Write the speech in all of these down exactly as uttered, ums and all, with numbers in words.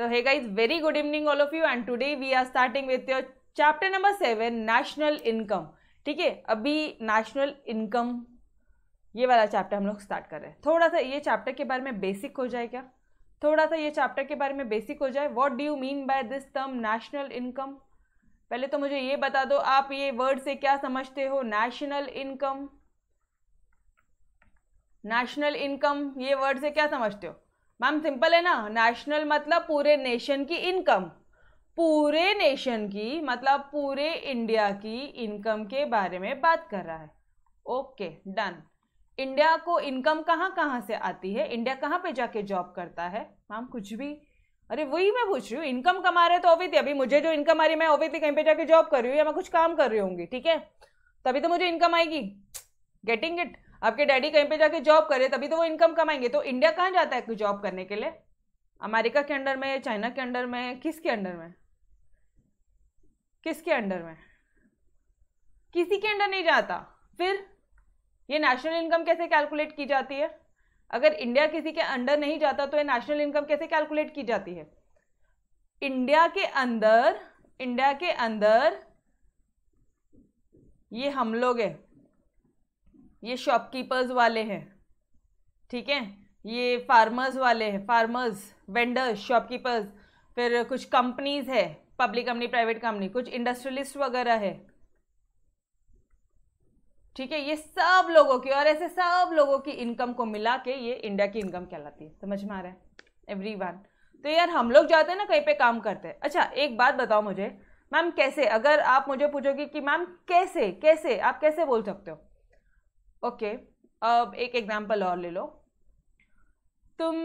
So hey guys, very good evening all of you, and today we are starting with your chapter number seven national income. ठीक है, अभी national income ये वाला chapter हम लोग start कर रहे हैं. थोड़ा सा ये चैप्टर के बारे में बेसिक हो जाए क्या थोड़ा सा ये चैप्टर के बारे में बेसिक हो जाए what do you mean by this term national income. पहले तो मुझे ये बता दो आप ये वर्ड से क्या समझते हो. नेशनल इनकम नेशनल इनकम ये वर्ड से क्या समझते हो मैम. सिंपल है ना, नेशनल मतलब पूरे नेशन की इनकम, पूरे नेशन की मतलब पूरे इंडिया की इनकम के बारे में बात कर रहा है. Okay done. इंडिया को इनकम कहाँ कहाँ से आती है, इंडिया कहाँ पे जाके जॉब करता है. मैम कुछ भी, अरे वही मैं पूछ रही हूँ. इनकम कमा रहे तो ऑब्वियसली अभी मुझे जो इनकम आ रही है मैं ऑब्वियसली कहीं पे जाके जॉब कर रही हूँ या मैं कुछ काम कर रही होंगी. ठीक है, तभी तो मुझे इनकम आएगी. Getting it. आपके डैडी कहीं पे जाके जॉब करे तभी तो वो इनकम कमाएंगे. तो इंडिया कहाँ जाता है जॉब करने के लिए, अमेरिका के अंडर में, चाइना के अंडर में, किसके अंडर में, किसके अंडर में, किसी के अंडर नहीं जाता. फिर ये नेशनल इनकम कैसे कैलकुलेट की जाती है. अगर इंडिया किसी के अंडर नहीं जाता तो ये नेशनल इनकम कैसे कैलकुलेट की जाती है. इंडिया के अंदर, इंडिया के अंदर ये हम लोग हैं, ये शॉपकीपर्स वाले हैं, ठीक है, ये फार्मर्स वाले हैं, फार्मर्स, वेंडर्स, शॉपकीपर्स, फिर कुछ कंपनीज है, पब्लिक कंपनी, प्राइवेट कंपनी, कुछ इंडस्ट्रियलिस्ट वगैरह है. ठीक है, ये सब लोगों की और ऐसे सब लोगों की इनकम को मिला के ये इंडिया की इनकम कहलाती है. समझ में आ रहा है एवरीवन. तो यार हम लोग जाते हैं ना कहीं पे काम करते हैं. अच्छा एक बात बताओ मुझे मैम, कैसे, अगर आप मुझे पूछोगे कि मैम कैसे कैसे आप कैसे बोल सकते हो. ओके okay, अब एक एग्जाम्पल और ले लो. तुम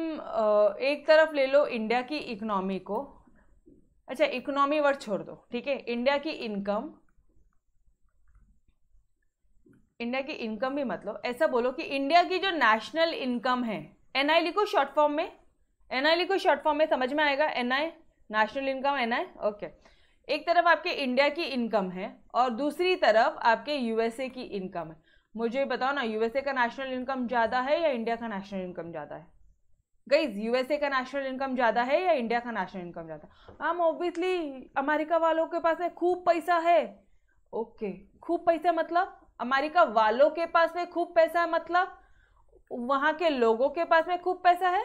एक तरफ ले लो इंडिया की इकोनॉमी को, अच्छा इकोनॉमी वर्ड छोड़ दो, ठीक है, इंडिया की इनकम, इंडिया की इनकम भी मतलब ऐसा बोलो कि इंडिया की जो नेशनल इनकम है, एन आई लिखो शॉर्ट फॉर्म में, एन आई लिखो शॉर्ट फॉर्म में समझ में आएगा. N I national income, N I. Okay, एक तरफ आपके इंडिया की इनकम है और दूसरी तरफ आपके यूएसए की इनकम है. मुझे बताओ ना, यूएसए का नेशनल इनकम ज़्यादा है या इंडिया का नेशनल इनकम ज़्यादा है. गाइज यूएसए का नेशनल इनकम ज़्यादा है या इंडिया का नेशनल इनकम ज़्यादा है. मैम ऑब्वियसली अमेरिका वालों के पास में खूब पैसा है. Okay okay. खूब पैसा मतलब अमेरिका वालों के पास में खूब पैसा है मतलब वहाँ के लोगों के पास में खूब पैसा है.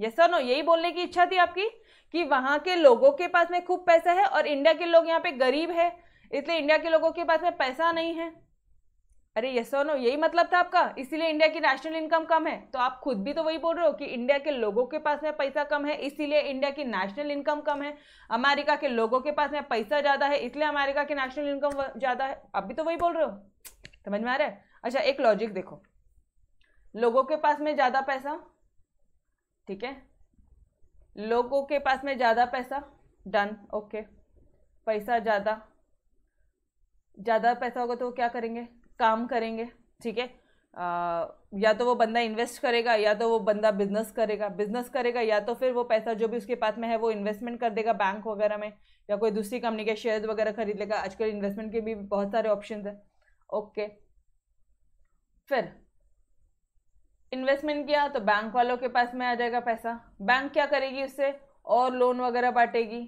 यस और नो, यही बोलने की इच्छा थी आपकी कि वहाँ के लोगों के पास में खूब पैसा है और इंडिया के लोग यहाँ पे गरीब है इसलिए इंडिया के लोगों के पास में पैसा नहीं है. अरे यस और नो, यही मतलब था आपका, इसीलिए इंडिया की नेशनल इनकम कम है. तो आप खुद भी तो वही बोल रहे हो कि इंडिया के लोगों के पास में पैसा कम है इसीलिए इंडिया की नेशनल इनकम कम है, अमेरिका के लोगों के पास में पैसा ज़्यादा है इसलिए अमेरिका की नेशनल इनकम ज़्यादा है. आप भी तो वही बोल रहे हो. समझ में आ रहा है. अच्छा एक लॉजिक देखो, लोगों के पास में ज़्यादा पैसा, ठीक है, लोगों के पास में ज़्यादा पैसा, डन. ओके, पैसा ज़्यादा, ज़्यादा पैसा होगा तो वो क्या करेंगे, काम करेंगे. ठीक है, या तो वो बंदा इन्वेस्ट करेगा या तो वो बंदा बिजनेस करेगा, बिजनेस करेगा या तो फिर वो पैसा जो भी उसके पास में है वो इन्वेस्टमेंट कर देगा बैंक वगैरह में या कोई दूसरी कंपनी के शेयर्स वगैरह खरीद लेगा. आजकल इन्वेस्टमेंट के भी बहुत सारे ऑप्शन है. ओके, फिर इन्वेस्टमेंट किया तो बैंक वालों के पास में आ जाएगा पैसा, बैंक क्या करेगी उससे, और लोन वगैरह बांटेगी.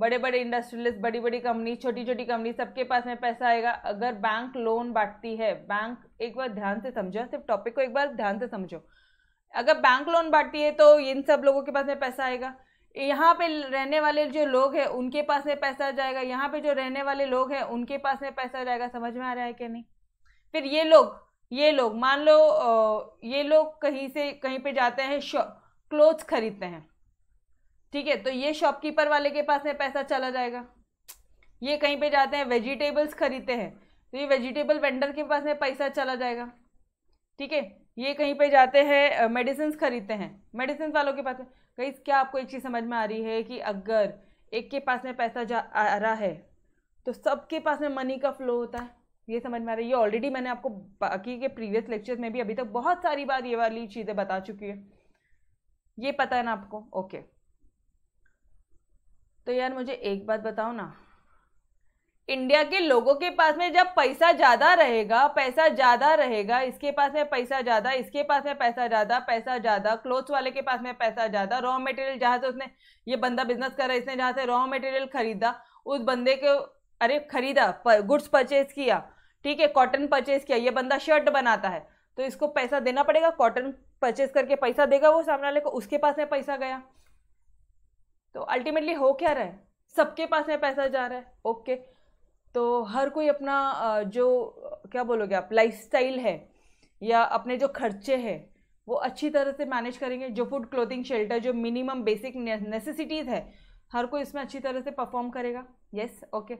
बड़े बड़े इंडस्ट्रियलिस्ट, बड़ी बड़ी कंपनी, छोटी छोटी कंपनी, सबके पास में पैसा आएगा. अगर बैंक लोन बांटती है, बैंक, एक बार ध्यान से समझो, सिर्फ टॉपिक को एक बार ध्यान से समझो. अगर बैंक लोन बांटती है तो इन सब लोगों के पास में पैसा आएगा, यहाँ पे रहने वाले जो लोग हैं उनके पास में पैसा जाएगा, यहाँ पे जो रहने वाले लोग हैं उनके पास में पैसा जाएगा. समझ में आ रहा है कि नहीं. फिर ये लोग, ये लोग मान लो ये लोग कहीं से कहीं पे जाते हैं, क्लोथ्स खरीदते हैं, ठीक है, तो ये शॉपकीपर वाले के पास में पैसा चला जाएगा. ये कहीं पे जाते हैं वेजिटेबल्स खरीदते हैं तो ये वेजिटेबल वेंडर के पास में पैसा चला जाएगा. ठीक है, ये कहीं पे जाते हैं मेडिसिन खरीदते हैं, मेडिसिन वालों के पास में. गाइस क्या आपको एक चीज़ समझ में आ रही है कि अगर एक के पास में पैसा जा आ रहा है तो सबके पास में मनी का फ्लो होता है. ये समझ में आ रहा है. ये ऑलरेडी मैंने आपको बाकी के प्रीवियस लेक्चर में भी अभी तक बहुत सारी बार ये वाली चीज़ें बता चुकी है. ये पता है ना आपको. ओके, तो यार मुझे एक बात बताओ ना, इंडिया के लोगों के पास में जब पैसा ज़्यादा रहेगा, पैसा ज़्यादा रहेगा, इसके पास में पैसा ज़्यादा, इसके पास में पैसा ज़्यादा, पैसा ज़्यादा, क्लोथ्स वाले के पास में पैसा ज़्यादा, रॉ मटेरियल जहाँ से उसने, ये बंदा बिजनेस कर रहा है, इसने जहाँ से रॉ मटेरियल खरीदा, उस बंदे के, अरे खरीदा, गुड्स परचेज किया, ठीक है, कॉटन परचेज किया, ये बंदा शर्ट बनाता है तो इसको पैसा देना पड़ेगा, कॉटन परचेज करके पैसा देगा वो सामने वाले को, उसके पास में पैसा गया। तो अल्टीमेटली हो क्या रहा है, सबके पास में पैसा जा रहा है। ओके, तो हर कोई अपना जो क्या बोलोगे आप, लाइफस्टाइल है या अपने जो खर्चे हैं वो अच्छी तरह से मैनेज करेंगे। जो फूड, क्लोथिंग, शेल्टर, जो मिनिमम बेसिक नेसेसिटीज़ है, हर कोई इसमें अच्छी तरह से परफॉर्म करेगा। Yes, okay.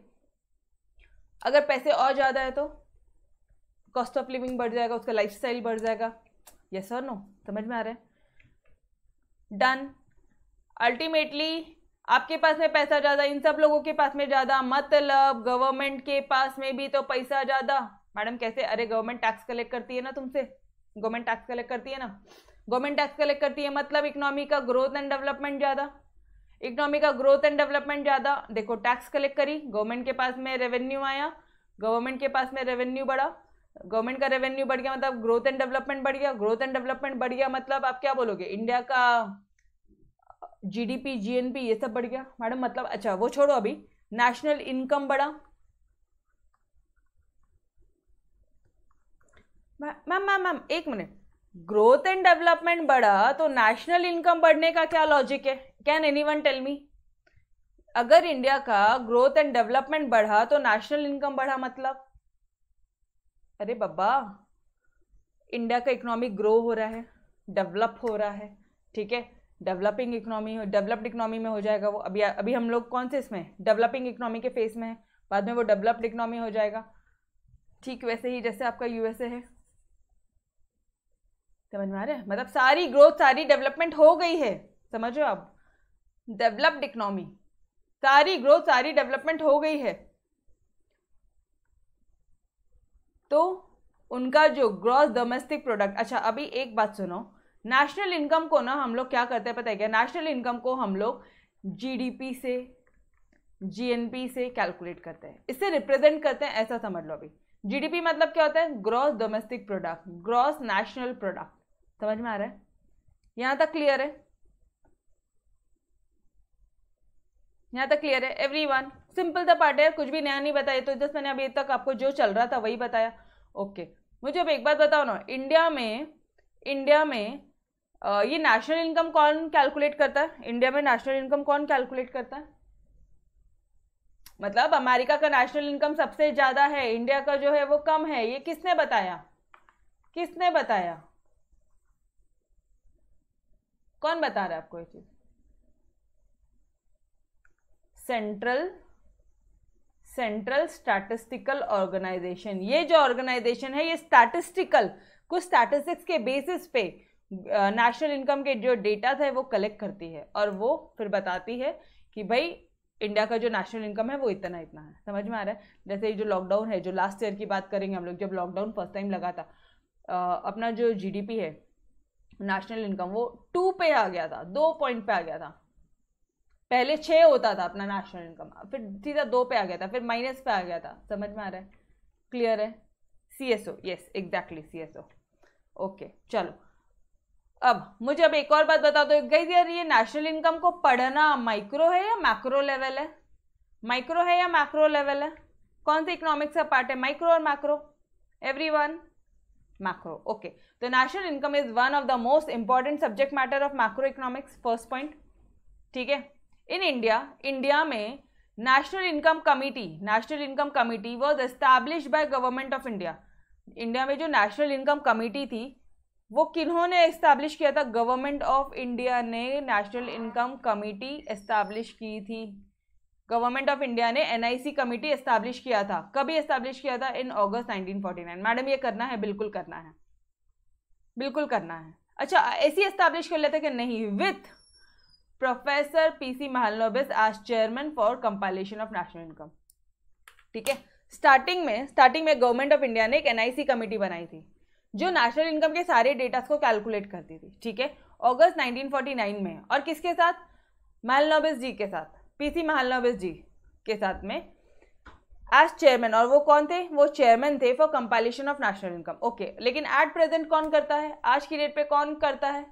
अगर पैसे और ज़्यादा है तो कॉस्ट ऑफ लिविंग बढ़ जाएगा, उसका लाइफस्टाइल बढ़ जाएगा। यस और नो, समझ में आ रहा है? डन। अल्टीमेटली आपके पास में पैसा ज़्यादा, इन सब लोगों के पास में ज़्यादा, मतलब गवर्नमेंट के पास में भी तो पैसा ज़्यादा। मैडम कैसे? अरे गवर्नमेंट टैक्स कलेक्ट करती है ना तुमसे, गवर्नमेंट टैक्स कलेक्ट करती है ना, गवर्नमेंट टैक्स कलेक्ट करती है मतलब इकोनॉमी का ग्रोथ एंड डेवलपमेंट ज़्यादा, इकोनॉमी का ग्रोथ एंड डेवलपमेंट ज़्यादा। देखो टैक्स कलेक्ट करी, गवर्नमेंट के पास में रेवेन्यू आया, गवर्नमेंट के पास में रेवेन्यू बढ़ा, गवर्नमेंट का रेवेन्यू बढ़ गया मतलब ग्रोथ एंड डेवलपमेंट बढ़ गया, ग्रोथ एंड डेवलपमेंट बढ़ गया मतलब आप क्या बोलोगे, इंडिया का जीडीपी, जीएनपी ये सब बढ़ गया। मैडम मतलब, अच्छा वो छोड़ो, अभी नेशनल इनकम बढ़ा। मैम मैम मैम एक मिनट, ग्रोथ एंड डेवलपमेंट बढ़ा तो नेशनल इनकम बढ़ने का क्या लॉजिक है? Can anyone tell me? अगर इंडिया का ग्रोथ एंड डेवलपमेंट बढ़ा तो नेशनल इनकम बढ़ा मतलब, अरे बाबा, इंडिया का इकोनॉमी ग्रो हो रहा है, डेवलप हो रहा है, ठीक है, डेवलपिंग इकोनॉमी, डेवलप्ड इकोनॉमी में हो जाएगा वो। अभी अभी हम लोग कौन से इसमें, डेवलपिंग इकोनॉमी के फेस में है, बाद में वो डेवलप्ड इकोनॉमी हो जाएगा। ठीक वैसे ही जैसे आपका यूएसए है, समझ में आ रहा है? मतलब सारी ग्रोथ, सारी डेवलपमेंट हो गई है, समझो आप, डेवलप्ड इकोनॉमी, सारी ग्रोथ, सारी डेवलपमेंट हो गई है। तो उनका जो ग्रॉस डोमेस्टिक प्रोडक्ट, अच्छा अभी एक बात सुनो, नेशनल इनकम को ना हम लोग क्या करते हैं पता है क्या, नेशनल इनकम को हम लोग जीडीपी से, जीएनपी से कैलकुलेट करते हैं, इससे रिप्रेजेंट करते हैं, ऐसा समझ लो। अभी जीडीपी मतलब क्या होता है, gross domestic product, gross national product, समझ में आ रहा है? यहाँ तक क्लियर है? यहाँ तक क्लियर है एवरीवन? सिंपल सा पार्ट है, कुछ भी नया नहीं बताया, तो जस्ट मैंने अभी तक आपको जो चल रहा था वही बताया। ओके, मुझे अब एक बात बताओ ना, इंडिया में, इंडिया में Uh, ये नेशनल इनकम कौन कैलकुलेट करता है? इंडिया में नेशनल इनकम कौन कैलकुलेट करता है? मतलब अमेरिका का नेशनल इनकम सबसे ज़्यादा है, इंडिया का जो है वो कम है, ये किसने बताया, किसने बताया, कौन बता रहा है आपको ये चीज़? Central central statistical organisation. ये जो ऑर्गेनाइजेशन है ये स्टैटिस्टिकल, कुछ स्टैटिस्टिक्स के बेसिस पे नेशनल इनकम के जो डेटा है वो कलेक्ट करती है और वो फिर बताती है कि भाई इंडिया का जो नेशनल इनकम है वो इतना इतना है, समझ में आ रहा है? जैसे जो लॉकडाउन है, जो लास्ट ईयर की बात करेंगे हम लोग, जब लॉकडाउन फर्स्ट टाइम लगा था, आ, अपना जो जीडीपी है, नेशनल इनकम वो टू पे आ गया था, दो पॉइंट पे आ गया था। पहले छः होता था अपना नेशनल इनकम, फिर सीधा दो पे आ गया था, फिर माइनस पे आ गया था, समझ में आ रहा है? क्लियर है? C S O, yes exactly C S O. Okay चलो, अब मुझे अब एक और बात बता दो गाइस, यार ये नेशनल इनकम को पढ़ना माइक्रो है या मैक्रो लेवल है? माइक्रो है या मैक्रो लेवल है? कौन से इकोनॉमिक्स का पार्ट है, माइक्रो और मैक्रो? Everyone macro. ओके, तो national income is one of the most important subject matter of macro economics, first point, ठीक है। इन इंडिया, इंडिया में national income committee, national income committee was establish by government of India. India में जो national income committee थी वो किन्होंने establish किया था? Government of India ने नेशनल इनकम कमेटी इस्टेब्लिश की थी, गवर्नमेंट ऑफ इंडिया ने एनआईसी कमेटी इस्टेब्लिश किया था। कभी इस्टेब्लिश किया था? In August nineteen forty nine. Madam ये करना है, बिल्कुल करना है, बिल्कुल करना है। अच्छा ऐसी इस्टेब्लिश कर लेते कि नहीं, with professor P C Mahalanobis as chairman for compilation of national income, ठीक है। स्टार्टिंग में, स्टार्टिंग में गवर्नमेंट ऑफ इंडिया ने एक एनआईसी कमेटी बनाई थी जो नेशनल इनकम के सारे डेटास को कैलकुलेट करती थी, ठीक है, अगस्त नाइनटीन फोर्टी नाइन में। और किसके साथ? महालनोबिस जी के साथ, पीसी महालनोबिस जी के साथ में एज चेयरमैन, और वो कौन थे? वो चेयरमैन थे for compilation of national income. Okay, लेकिन एट प्रेजेंट कौन करता है? आज की डेट पे कौन करता है?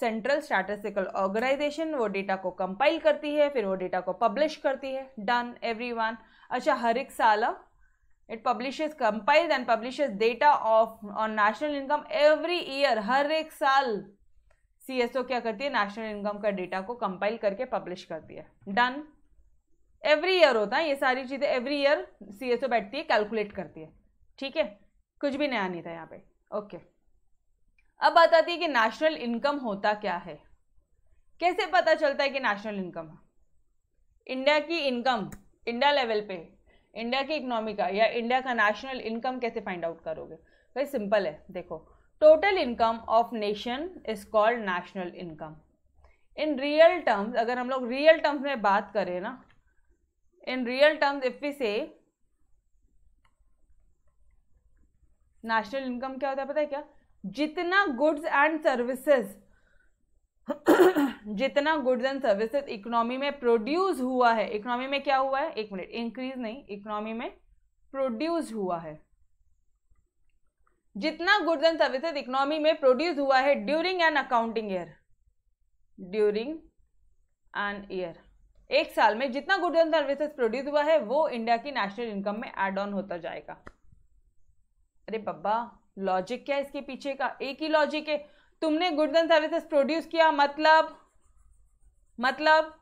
Central statistical organisation. वो डेटा को कंपाइल करती है, फिर वो डेटा को पब्लिश करती है. Done everyone. अच्छा, हर एक साल it publishes, compiles and publishes data of on national income every year. हर एक साल सीएसओ क्या करती है? नेशनल इनकम का डेटा को कंपाइल करके पब्लिश करती है. डन. एवरी ईयर होता है ये सारी चीज़ें. एवरी ईयर सीएसओ बैठती है, कैलकुलेट करती है. ठीक है, कुछ भी नया नहीं था यहाँ पे. ओके, अब बताती है कि नेशनल इनकम होता क्या है. कैसे पता चलता है कि नेशनल इनकम, इंडिया की इनकम, इंडिया लेवल पे इंडिया की इकोनॉमी का या इंडिया का नेशनल इनकम कैसे फाइंड आउट करोगे? भाई सिंपल है, देखो, total income of nation is called national income. In real terms, अगर हम लोग रियल टर्म्स में बात करें ना, in real terms if we say national income क्या होता है पता है क्या? जितना गुड्स एंड सर्विसेज, जितना गुड्स एंड सर्विसेज इकोनॉमी में प्रोड्यूस हुआ है. इकोनॉमी में क्या हुआ है? एक मिनट, इंक्रीज नहीं, इकोनॉमी में प्रोड्यूस हुआ है. जितना गुड्स एंड सर्विसेज इकोनॉमी में प्रोड्यूस हुआ है during an accounting year, during an year, एक साल में जितना गुड्स एंड सर्विसेज प्रोड्यूस हुआ है वो इंडिया की नेशनल इनकम में एड ऑन होता जाएगा. अरे बब्बा, लॉजिक क्या है इसके पीछे का? एक ही लॉजिक है. तुमने गुड्स एंड सर्विसेज प्रोड्यूस किया, मतलब मतलब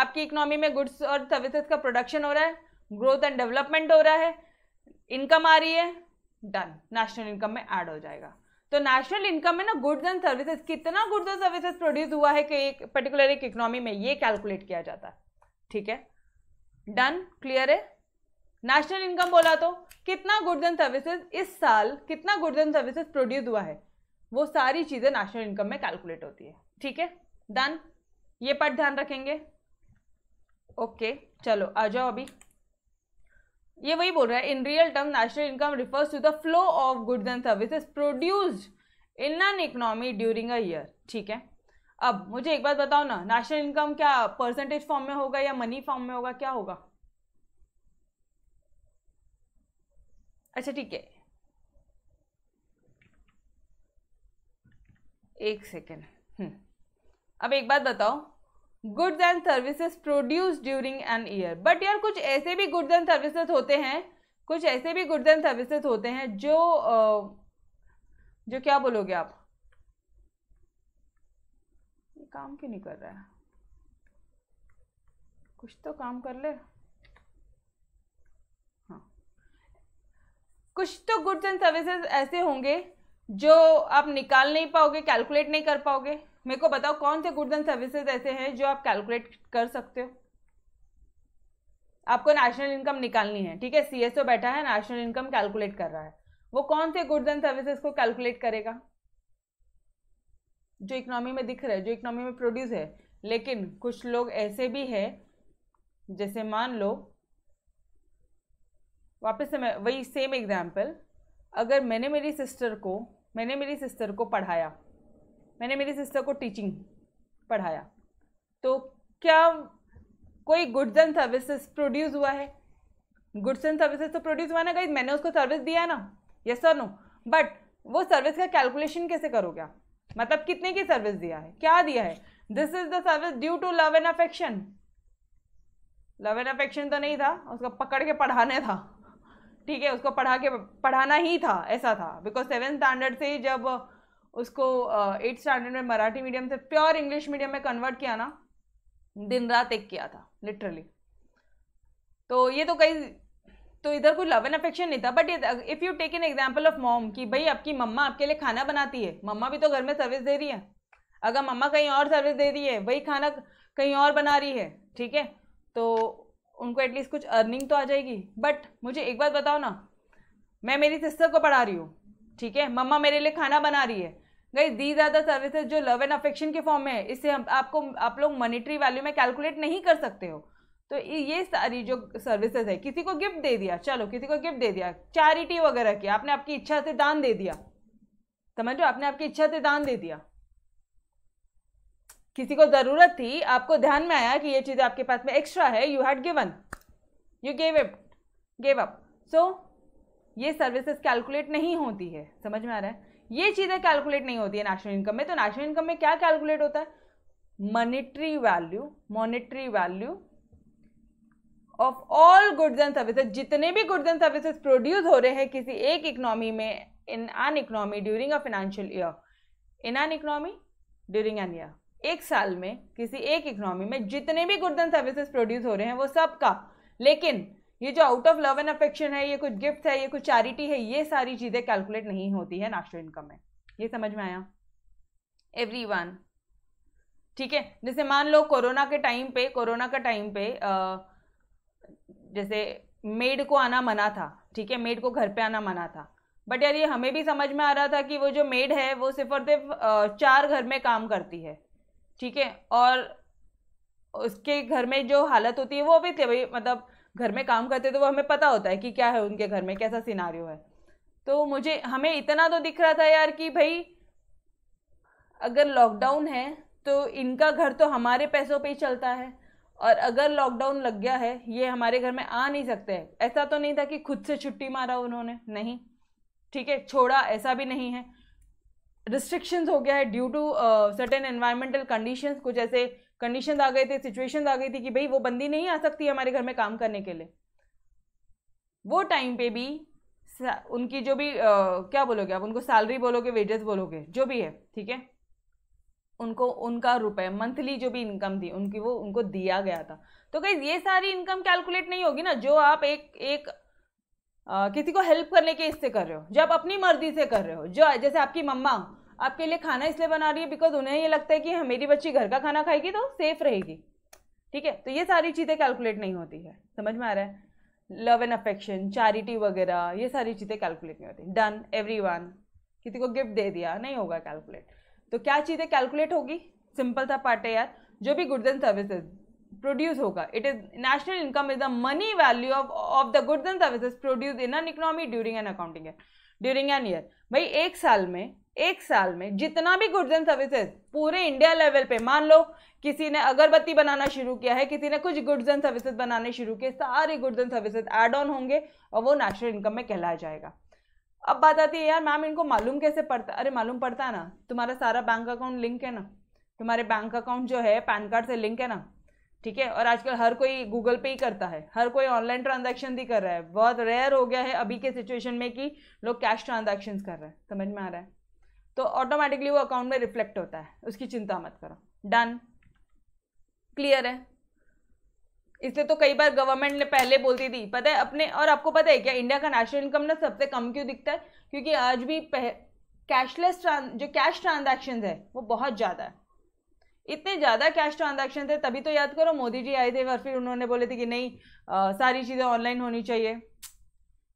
आपकी इकोनॉमी में गुड्स और सर्विसेज का प्रोडक्शन हो रहा है, ग्रोथ एंड डेवलपमेंट हो रहा है, इनकम आ रही है. डन, नेशनल इनकम में ऐड हो जाएगा. तो नेशनल इनकम में ना गुड्स एंड सर्विसेज, कितना गुड्स एंड सर्विसेज प्रोड्यूस हुआ है कि एक पर्टिकुलर एक इकोनॉमी में, ये कैलकुलेट किया जाता है. ठीक है, डन, क्लियर है. नेशनल इनकम बोला तो कितना गुड्स एंड सर्विसेज इस साल, कितना गुड्स एंड सर्विसेज प्रोड्यूस हुआ है, वो सारी चीज़ें नेशनल इनकम में कैलकुलेट होती है. ठीक है, डन, ये पार्ट ध्यान रखेंगे. ओके, चलो आ जाओ अभी. ये वही बोल रहा है, in real term national income refers to the flow of goods and services produced in an economy during a year. ठीक है, अब मुझे एक बात बताओ ना, नेशनल इनकम क्या परसेंटेज फॉर्म में होगा या मनी फॉर्म में होगा? क्या होगा? अच्छा ठीक है, एक सेकेंड. अब एक बात बताओ, goods and services produce during an year, but यार कुछ ऐसे भी गुड्स एंड सर्विसेज होते हैं, कुछ ऐसे भी गुड्स एंड सर्विसेज होते हैं जो जो क्या बोलोगे आप, काम क्यों नहीं कर रहा है? कुछ तो काम कर ले. हाँ, कुछ तो गुड्स एंड सर्विसेज ऐसे होंगे जो आप निकाल नहीं पाओगे, कैलकुलेट नहीं कर पाओगे. मेरे को बताओ कौन से गुड्स एंड सर्विसेज ऐसे हैं जो आप कैलकुलेट कर सकते हो? आपको नेशनल इनकम निकालनी है, ठीक है, सीएसओ बैठा है, नेशनल इनकम कैलकुलेट कर रहा है, वो कौन से गुड्स एंड सर्विसेज को कैलकुलेट करेगा? जो इकोनॉमी में दिख रहा है, जो इकोनॉमी में प्रोड्यूस है. लेकिन कुछ लोग ऐसे भी है, जैसे मान लो, वापस से मैं वही सेम एग्जाम्पल, अगर मैंने मेरी सिस्टर को मैंने मेरी सिस्टर को पढ़ाया, मैंने मेरी सिस्टर को टीचिंग पढ़ाया, तो क्या कोई गुड्स एंड सर्विसेज प्रोड्यूस हुआ है? गुड्स एंड सर्विसेज तो प्रोड्यूस हुआ ना गाइस, मैंने उसको सर्विस दिया ना, यस और नो. बट वो सर्विस का कैलकुलेशन कैसे करोगे आप? मतलब कितने की सर्विस दिया है, क्या दिया है? This is the service due to love and affection. Love and affection तो नहीं था, उसको पकड़ के पढ़ाने था. ठीक है, उसको पढ़ा के पढ़ाना ही था, ऐसा था. बिकॉज सेवन स्टैंडर्ड से ही, जब उसको एट uh, स्टैंडर्ड में मराठी मीडियम से प्योर इंग्लिश मीडियम में कन्वर्ट किया ना, दिन रात एक किया था लिटरली. तो ये तो कई तो इधर कोई लव एंड अफेक्शन नहीं था. But if you take an example of mom, कि भाई आपकी मम्मा आपके लिए खाना बनाती है, मम्मा भी तो घर में सर्विस दे रही है. अगर मम्मा कहीं और सर्विस दे रही है, वही खाना कहीं और बना रही है, ठीक है, तो उनको एटलीस्ट कुछ अर्निंग तो आ जाएगी. बट मुझे एक बात बताओ ना, मैं मेरी सिस्टर को पढ़ा रही हूँ, ठीक है, मम्मा मेरे लिए खाना बना रही है. गई दी ज़्यादा सर्विसेज जो लव एंड अफेक्शन के फॉर्म में है, इससे हम आपको आप लोग मॉनेटरी वैल्यू में कैलकुलेट नहीं कर सकते हो. तो ये सारी जो सर्विसेज है, किसी को गिफ्ट दे दिया, चलो किसी को गिफ्ट दे दिया, चैरिटी वगैरह की, आपने आपकी इच्छा से दान दे दिया, समझो आपने आपकी इच्छा से दान दे दिया, किसी को ज़रूरत थी, आपको ध्यान में आया कि ये चीज़ आपके पास में एक्स्ट्रा है, you had given, you gave it. Give up. So ये सर्विसेज कैलकुलेट नहीं होती है, समझ में आ रहा है, ये चीज़ें कैलकुलेट नहीं होती है नेशनल इनकम में। तो नेशनल इनकम में क्या कैलकुलेट होता है? Monetary value, monetary value of all goods and services, जितने भी गुड्स एंड सर्विसेज प्रोड्यूस हो रहे हैं किसी एक इकोनॉमी में, in an economy during a financial year, in an economy during an year, एक साल में किसी एक इकोनॉमी में जितने भी गुड्स एंड सर्विसेज प्रोड्यूस हो रहे हैं वो सब का। लेकिन ये जो out of love and affection है, ये कुछ गिफ्ट है, ये कुछ चैरिटी है, ये सारी चीज़ें कैलकुलेट नहीं होती है नेशनल इनकम में। ये समझ में आया एवरीवन? ठीक है, जैसे मान लो कोरोना के टाइम पे, कोरोना का टाइम पे आ, जैसे मेड को आना मना था, ठीक है, मेड को घर पे आना मना था, बट यार ये हमें भी समझ में आ रहा था कि वो जो मेड है वो सिर्फ और सिर्फ चार घर में काम करती है, ठीक है, और उसके घर में जो हालत होती है वो भी थे भाई, मतलब घर में काम करते तो वो हमें पता होता है कि क्या है उनके घर में, कैसा सिनारियो है। तो मुझे हमें इतना तो दिख रहा था यार कि भाई अगर लॉकडाउन है तो इनका घर तो हमारे पैसों पे ही चलता है, और अगर लॉकडाउन लग गया है ये हमारे घर में आ नहीं सकते हैं। ऐसा तो नहीं था कि खुद से छुट्टी मारा उन्होंने, नहीं, ठीक है, छोड़ा, ऐसा भी नहीं है। रिस्ट्रिक्शंस हो गया है due to certain environmental conditions, कुछ ऐसे कंडीशंस आ गए थे, सिचुएशंस आ गई थी कि भाई वो बंदी नहीं आ सकती हमारे घर में काम करने के लिए। वो टाइम पे भी उनकी जो भी uh, क्या बोलोगे आप, उनको सैलरी बोलोगे, वेजेस बोलोगे, जो भी है, ठीक है, उनको उनका रुपए मंथली जो भी इनकम थी उनकी, वो उनको दिया गया था। तो गाइस ये सारी इनकम कैलकुलेट नहीं होगी ना जो आप एक एक आ, किसी को हेल्प करने के इससे कर रहे हो, जो आप अपनी मर्जी से कर रहे हो। जो जैसे आपकी मम्मा आपके लिए खाना इसलिए बना रही है बिकॉज उन्हें ये लगता है कि मेरी बच्ची घर का खाना खाएगी तो सेफ रहेगी, ठीक है। तो ये सारी चीज़ें कैलकुलेट नहीं होती है, समझ में आ रहा है? लव एंड अफेक्शन, चैरिटी वगैरह, ये सारी चीज़ें कैलकुलेट नहीं होती। Done everyone? किसी को गिफ्ट दे दिया, नहीं होगा कैलकुलेट। तो क्या चीज़ें कैलकुलेट होगी? सिंपल सा पार्ट है यार, जो भी गुड्स एंड सर्विसेज प्रोड्यूस होगा, it is national income is the money value of of the goods and services produce in an economy during an accounting during an year. भाई एक साल में, एक साल में जितना भी गुड्स एंड सर्विसेज पूरे इंडिया लेवल पे, मान लो किसी ने अगरबत्ती बनाना शुरू किया है, किसी ने कुछ गुड्स एंड सर्विसेज बनाने शुरू किए, सारे goods and services add on होंगे और वो नेशनल इनकम में कहलाया जाएगा। अब बात आती है यार मैम इनको मालूम कैसे पड़ता? अरे मालूम पड़ता है ना, तुम्हारा सारा बैंक अकाउंट लिंक है ना, तुम्हारे बैंक अकाउंट जो है पैन कार्ड से लिंक है ना, ठीक है, और आजकल हर कोई गूगल पे ही करता है, हर कोई ऑनलाइन ट्रांजैक्शन भी कर रहा है। बहुत रेयर हो गया है अभी के सिचुएशन में कि लोग कैश ट्रांजैक्शंस कर रहे हैं, समझ में आ रहा है? तो ऑटोमेटिकली वो अकाउंट में रिफ्लेक्ट होता है, उसकी चिंता मत करो। डन? क्लियर है? इसलिए तो कई बार गवर्नमेंट ने पहले बोलती थी, पता है अपने, और आपको पता है क्या इंडिया का नेशनल इनकम ना सबसे कम क्यों दिखता है? क्योंकि आज भी कैशलेस जो कैश ट्रांजैक्शंस है वो बहुत ज़्यादा है, इतने ज़्यादा कैश ट्रांजैक्शंस है। तभी तो याद करो मोदी जी आए थे और फिर उन्होंने बोले थे कि नहीं आ, सारी चीज़ें ऑनलाइन होनी चाहिए।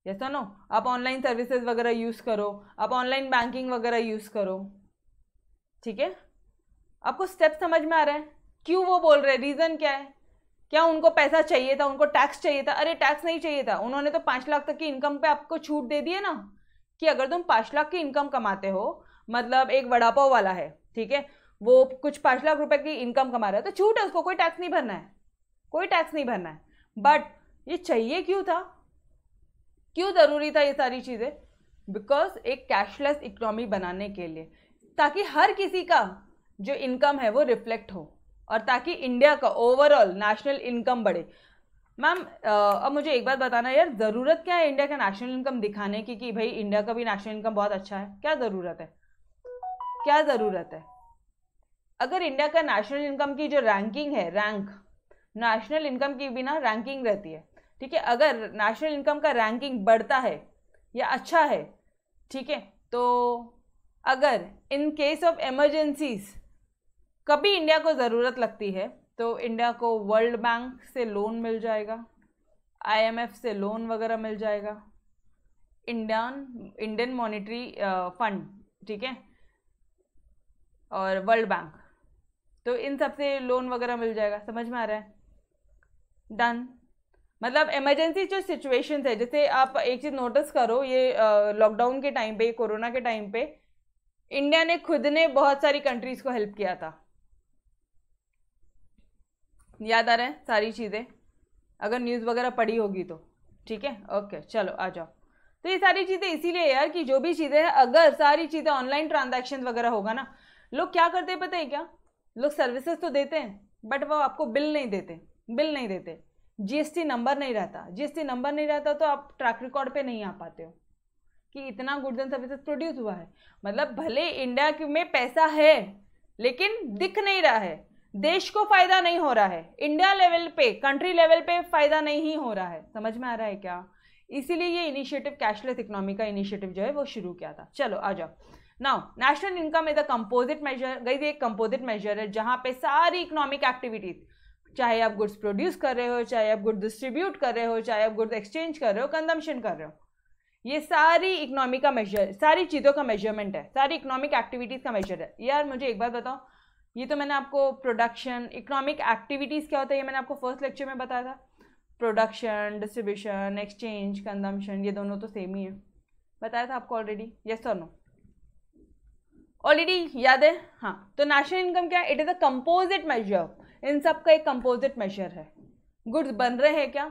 जैसा नो, आप ऑनलाइन सर्विसेज वगैरह यूज़ करो, आप ऑनलाइन बैंकिंग वगैरह यूज़ करो, ठीक है। आपको स्टेप समझ में आ रहा है क्यों वो बोल रहे हैं, रीज़न क्या है? क्या उनको पैसा चाहिए था, उनको टैक्स चाहिए था? अरे टैक्स नहीं चाहिए था, उन्होंने तो पाँच लाख तक की इनकम पे आपको छूट दे दी है ना, कि अगर तुम पाँच लाख की इनकम कमाते हो, मतलब एक वड़ा पाव वाला है, ठीक है, वो कुछ पाँच लाख रुपए की इनकम कमा रहा है तो छूट है, उसको कोई टैक्स नहीं भरना है, कोई टैक्स नहीं भरना है। बट ये चाहिए क्यों था, क्यों ज़रूरी था ये सारी चीज़ें? बिकॉज एक कैशलेस इकोनॉमी बनाने के लिए, ताकि हर किसी का जो इनकम है वो रिफ्लेक्ट हो और ताकि इंडिया का ओवरऑल नेशनल इनकम बढ़े। मैम अब मुझे एक बात बताना यार, ज़रूरत क्या है इंडिया का नेशनल इनकम दिखाने की कि भाई इंडिया का भी नेशनल इनकम बहुत अच्छा है? क्या ज़रूरत है, क्या ज़रूरत है? अगर इंडिया का नेशनल इनकम की जो रैंकिंग है, रैंक नेशनल इनकम की बिना रैंकिंग रहती है, ठीक है, अगर नेशनल इनकम का रैंकिंग बढ़ता है या अच्छा है, ठीक है, तो अगर इन केस ऑफ एमरजेंसीज कभी इंडिया को ज़रूरत लगती है तो इंडिया को वर्ल्ड बैंक से लोन मिल जाएगा, आईएमएफ से लोन वगैरह मिल जाएगा, इंडियन इंडियन मॉनेटरी फंड, ठीक है, और वर्ल्ड बैंक, तो इन सब से लोन वगैरह मिल जाएगा, समझ में आ रहा है? डन? मतलब इमरजेंसी जो सिचुएशंस है, जैसे आप एक चीज़ नोटिस करो, ये लॉकडाउन के टाइम पे, कोरोना के टाइम पे इंडिया ने खुद ने बहुत सारी कंट्रीज़ को हेल्प किया था, याद आ रहा है सारी चीज़ें, अगर न्यूज़ वगैरह पढ़ी होगी तो, ठीक है ओके चलो आ जाओ। तो ये सारी चीज़ें इसीलिए यार कि जो भी चीज़ें हैं, अगर सारी चीज़ें ऑनलाइन ट्रांजैक्शन वगैरह होगा ना, लोग क्या करते हैं पता है क्या, लोग सर्विसेज तो देते हैं बट वो आपको बिल नहीं देते, बिल नहीं देते, जीएसटी नंबर नहीं रहता, जीएसटी नंबर नहीं रहता तो आप ट्रैक रिकॉर्ड पे नहीं आ पाते हो कि इतना गुड्स एंड सर्विसेज प्रोड्यूस हुआ है। मतलब भले इंडिया में पैसा है लेकिन दिख नहीं रहा है, देश को फायदा नहीं हो रहा है, इंडिया लेवल पे कंट्री लेवल पे फायदा नहीं ही हो रहा है। समझ में आ रहा है क्या? इसीलिए ये इनिशिएटिव कैशलेस इकोनॉमी का इनिशिएटिव जो है वो शुरू किया था। चलो आ जाओ। Now national income is a composite measure, गई एक कंपोजिट मेजर है जहाँ पे सारी इकोनॉमिक एक्टिविटीज, चाहे आप गुड्स प्रोड्यूस कर रहे हो, चाहे आप गुड्स डिस्ट्रीब्यूट कर रहे हो, चाहे आप गुड्स एक्सचेंज कर रहे हो, कंजम्पशन कर रहे हो, ये सारी इकोनॉमी का मेजर, सारी चीज़ों का मेजरमेंट है, सारी इकोनॉमिक एक्टिविटीज़ का मेजर है। यार मुझे एक बात बताओ, ये तो मैंने आपको प्रोडक्शन, इकोनॉमिक एक्टिविटीज़ क्या होता है ये मैंने आपको फर्स्ट लेक्चर में बताया था, प्रोडक्शन, डिस्ट्रीब्यूशन, एक्सचेंज, कंजम्पशन, ये दोनों तो सेम ही है, बताया था आपको ऑलरेडी, यस और नो? ऑलरेडी याद है? हाँ। तो नेशनल इनकम क्या है? It is a composite measure, इन सब का एक कंपोजिट मेजर है। गुड्स बन रहे हैं क्या?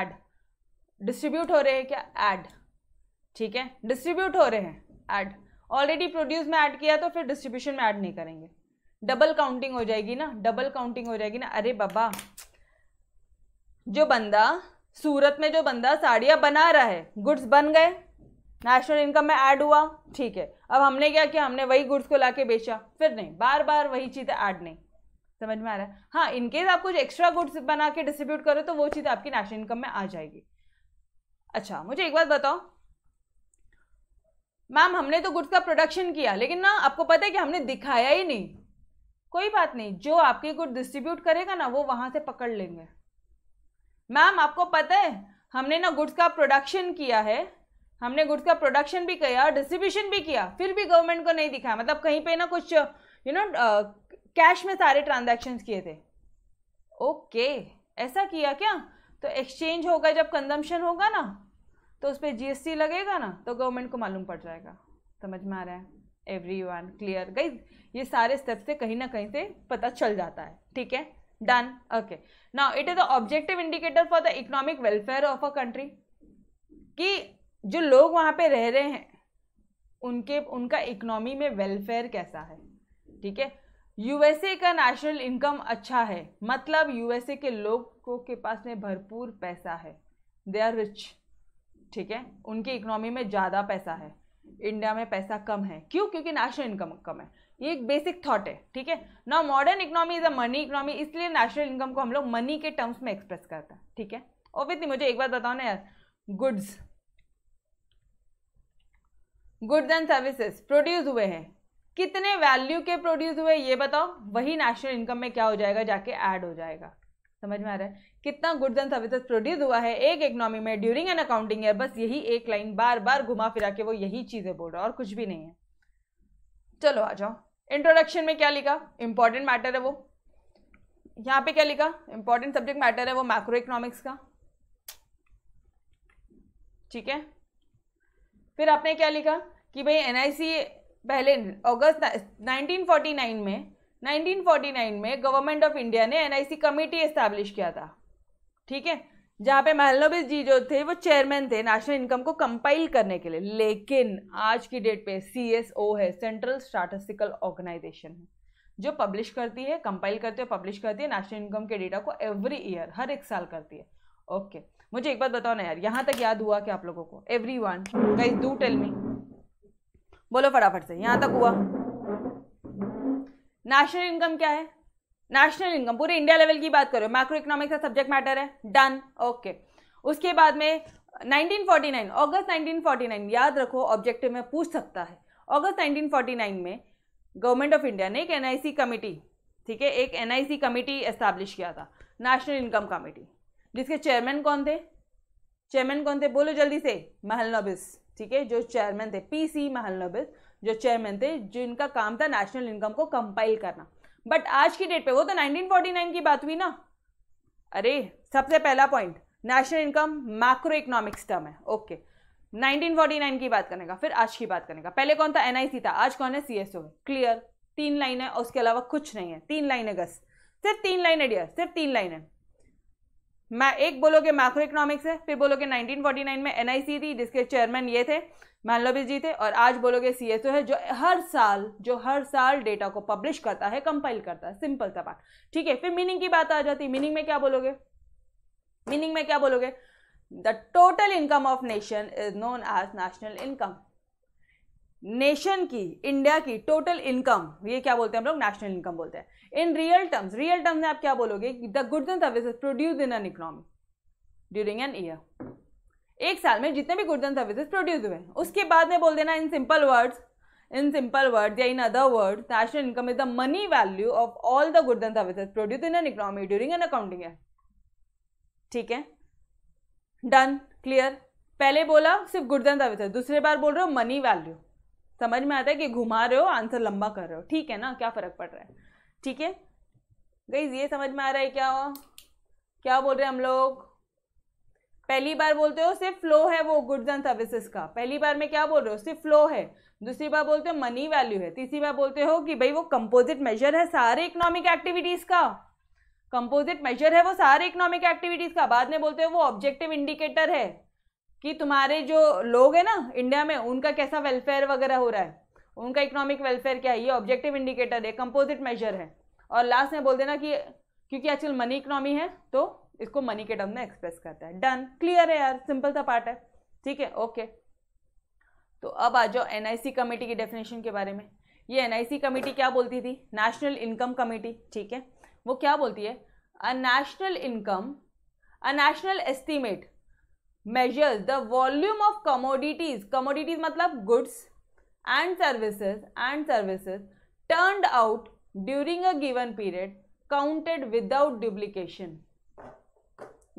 एड। डिस्ट्रीब्यूट हो रहे हैं क्या? एड। ठीक है, डिस्ट्रीब्यूट हो रहे हैं, एड। ऑलरेडी प्रोड्यूस में ऐड किया तो फिर डिस्ट्रीब्यूशन में ऐड नहीं करेंगे, डबल काउंटिंग हो जाएगी ना, डबल काउंटिंग हो जाएगी ना। अरे बाबा, जो बंदा सूरत में जो बंदा साड़ियाँ बना रहा है, गुड्स बन गए, नेशनल इनकम में ऐड हुआ, ठीक है। अब हमने क्या किया, हमने वही गुड्स को लाके बेचा, फिर नहीं, बार बार वही चीज़ ऐड नहीं। समझ में आ रहा है? हाँ, इनकेस आप कुछ एक्स्ट्रा गुड्स बना के डिस्ट्रीब्यूट करो तो वो चीज़ आपकी नेशनल इनकम में आ जाएगी। अच्छा मुझे एक बात बताओ मैम, हमने तो गुड्स का प्रोडक्शन किया लेकिन ना आपको पता है कि हमने दिखाया ही नहीं, कोई बात नहीं, जो आपके गुड्स डिस्ट्रीब्यूट करेगा ना वो वहाँ से पकड़ लेंगे। मैम आपको पता है हमने ना गुड्स का प्रोडक्शन किया है, हमने गुड्स का प्रोडक्शन भी किया और डिस्ट्रीब्यूशन भी किया, फिर भी गवर्नमेंट को नहीं दिखाया, मतलब कहीं पे ना कुछ यू नो कैश में सारे ट्रांजैक्शंस किए थे। ओके okay, ऐसा किया क्या? तो एक्सचेंज होगा, जब कंजम्पशन होगा ना तो उस पर जीएसटी लगेगा ना, तो गवर्नमेंट को मालूम पड़ जाएगा। समझ में आ रहा है एवरीवन? क्लियर गाइस, ये सारे स्टेप से कहीं ना कहीं से पता चल जाता है। ठीक है, done. Okay, now it is a objective indicator for the economic welfare of a country, कि जो लोग वहाँ पे रह रहे हैं उनके उनका इकोनॉमी में वेलफेयर कैसा है। ठीक है, यूएसए का नेशनल इनकम अच्छा है, मतलब यूएसए के लोगों के पास में भरपूर पैसा है, दे आर रिच। ठीक है, उनकी इकोनॉमी में ज़्यादा पैसा है, इंडिया में पैसा कम है। क्यों? क्योंकि नेशनल इनकम कम है। ये एक बेसिक थॉट है। ठीक है, now modern economy is a money economy, इसलिए नेशनल इनकम को हम लोग मनी के टर्म्स में एक्सप्रेस करते हैं। ठीक है, ऑब्वियसली मुझे एक बात बताओ ना यार, goods goods and services produce हुए हैं, कितने वैल्यू के प्रोड्यूस हुए ये बताओ, वही नेशनल इनकम में क्या हो जाएगा, जाके ऐड हो जाएगा। समझ में आ रहा है? कितना गुड्स एंड सर्विसेज प्रोड्यूस हुआ है एक इकोनॉमी में ड्यूरिंग एन अकाउंटिंग ईयर, बस यही एक लाइन बार बार घुमा फिरा के वो यही चीज़ें बोल रहा है और कुछ भी नहीं है। चलो आ जाओ, इंट्रोडक्शन में क्या लिखा, इंपॉर्टेंट मैटर है वो, यहाँ पे क्या लिखा, इंपॉर्टेंट सब्जेक्ट मैटर है वो मैक्रो इकोनॉमिक्स का। ठीक है, फिर आपने क्या लिखा कि भाई एनआईसी पहले अगस्त नाइनटीन फोर्टी नाइन में नाइनटीन फोर्टी नाइन में गवर्नमेंट ऑफ इंडिया ने एनआईसी कमेटी एस्टैब्लिश किया था। ठीक है, जहाँ पे महलनोबिस जी जो थे वो चेयरमैन थे, नेशनल इनकम को कंपाइल करने के लिए। लेकिन आज की डेट पे सीएसओ है, सेंट्रल स्टैटिस्टिकल ऑर्गेनाइजेशन है, जो पब्लिश करती है, कंपाइल करती है, पब्लिश करती है नेशनल इनकम के डेटा को एवरी ईयर, हर एक साल करती है। ओके okay, मुझे एक बात बताओ ना यार, यहाँ तक याद हुआ क्या आप लोगों को? Everyone guys do tell me, बोलो फटाफट से, यहाँ तक हुआ? नेशनल इनकम क्या है? नेशनल इनकम पूरे इंडिया लेवल की बात करो, मैक्रो इकोनॉमिक्स का सब्जेक्ट मैटर है, डन। ओके, उसके बाद में nineteen forty nine, August nineteen forty nine, याद रखो ऑब्जेक्टिव में पूछ सकता है। अगस्त नाइनटीन फोर्टी नाइन में गवर्नमेंट ऑफ इंडिया ने एक एनआईसी कमेटी, ठीक है, एक एनआईसी कमेटी एस्टैब्लिश किया था, नेशनल इनकम कमेटी, जिसके चेयरमैन कौन थे? चेयरमैन कौन थे बोलो जल्दी से, महलनोबिस। ठीक है, जो चेयरमैन थे पी सी महलनोबिस जो चेयरमैन थे, जिनका काम था नेशनल इनकम को कंपाइल करना। बट आज की डेट पे वो तो नाइनटीन फोर्टी नाइन की बात हुई ना। अरे सबसे पहला point, national income macro economics term है। ओके, नाइनटीन फोर्टी नाइन की बात करने का, फिर आज की बात करने का। पहले कौन था? एनआईसी था। आज कौन है? सीएसओ। क्लियर, तीन लाइन है और उसके अलावा कुछ नहीं है, तीन लाइन है, बस सिर्फ तीन लाइन है डियर, सिर्फ तीन लाइन है। मैं एक बोलोगे मैक्रो इकोनॉमिक्स है, फिर बोलोगे नाइनटीन फोर्टी नाइन में एन आई सी थी जिसके चेयरमैन ये थे मैनलोविस जी थे, और आज बोलोगे सी एस ओ है जो हर साल जो हर साल डेटा को पब्लिश करता है, कंपाइल करता है। सिंपल सा बात, ठीक है। फिर मीनिंग की बात आ जाती है। मीनिंग में क्या बोलोगे? मीनिंग में क्या बोलोगे? The total income of nation is known as national income. Nation की, इंडिया की टोटल इनकम, ये क्या बोलते हैं हम लोग? नेशनल इनकम बोलते हैं। In real terms, real terms में आप क्या बोलोगे? The goods and services produce in an economy during an year. एक साल में जितने भी गुड्स एंड सर्विसेज प्रोड्यूस हुए। उसके बाद में बोल देना in simple words, in simple words या in other words, national income is the money value of all the goods and services produce in an economy during an accounting year. ठीक है, done, clear. पहले बोला सिर्फ goods and services, दूसरे बार बोल रहे हो मनी वैल्यू। समझ में आता है कि घुमा रहे हो, आंसर लंबा कर रहे हो, ठीक है ना? क्या फर्क पड़ रहा है? ठीक है गाइस, ये समझ में आ रहा है क्या हुआ? क्या बोल रहे हैं हम लोग? पहली बार बोलते हो सिर्फ फ्लो है वो गुड्स एंड सर्विसेज का, पहली बार में क्या बोल रहे हो? सिर्फ फ्लो है। दूसरी बार बोलते हो मनी वैल्यू है। तीसरी बार बोलते हो कि भाई वो कंपोजिट मेजर है सारे इकोनॉमिक एक्टिविटीज का, कंपोजिट मेजर है वो सारे इकोनॉमिक एक्टिविटीज का। बाद में बोलते हो वो ऑब्जेक्टिव इंडिकेटर है कि तुम्हारे जो लोग हैं ना इंडिया में, उनका कैसा वेलफेयर वगैरह हो रहा है, उनका इकोनॉमिक वेलफेयर क्या है, ये ऑब्जेक्टिव इंडिकेटर है, कंपोजिट मेजर है। और लास्ट में बोल देना कि क्योंकि आजकल मनी इकोनॉमी है तो इसको मनी के टर्म में एक्सप्रेस करता है। डन, क्लियर है यार, सिंपल सा पार्ट है, ठीक है, ओके। तो अब आ जाओ एन आई सी कमेटी की डेफिनेशन के बारे में। ये एन आई सी कमेटी क्या बोलती थी? नेशनल इनकम कमेटी, ठीक है। वो क्या बोलती है? A national income, a national estimate measures the volume of commodities, commodities मतलब goods and services and services turned out during a given period counted without duplication।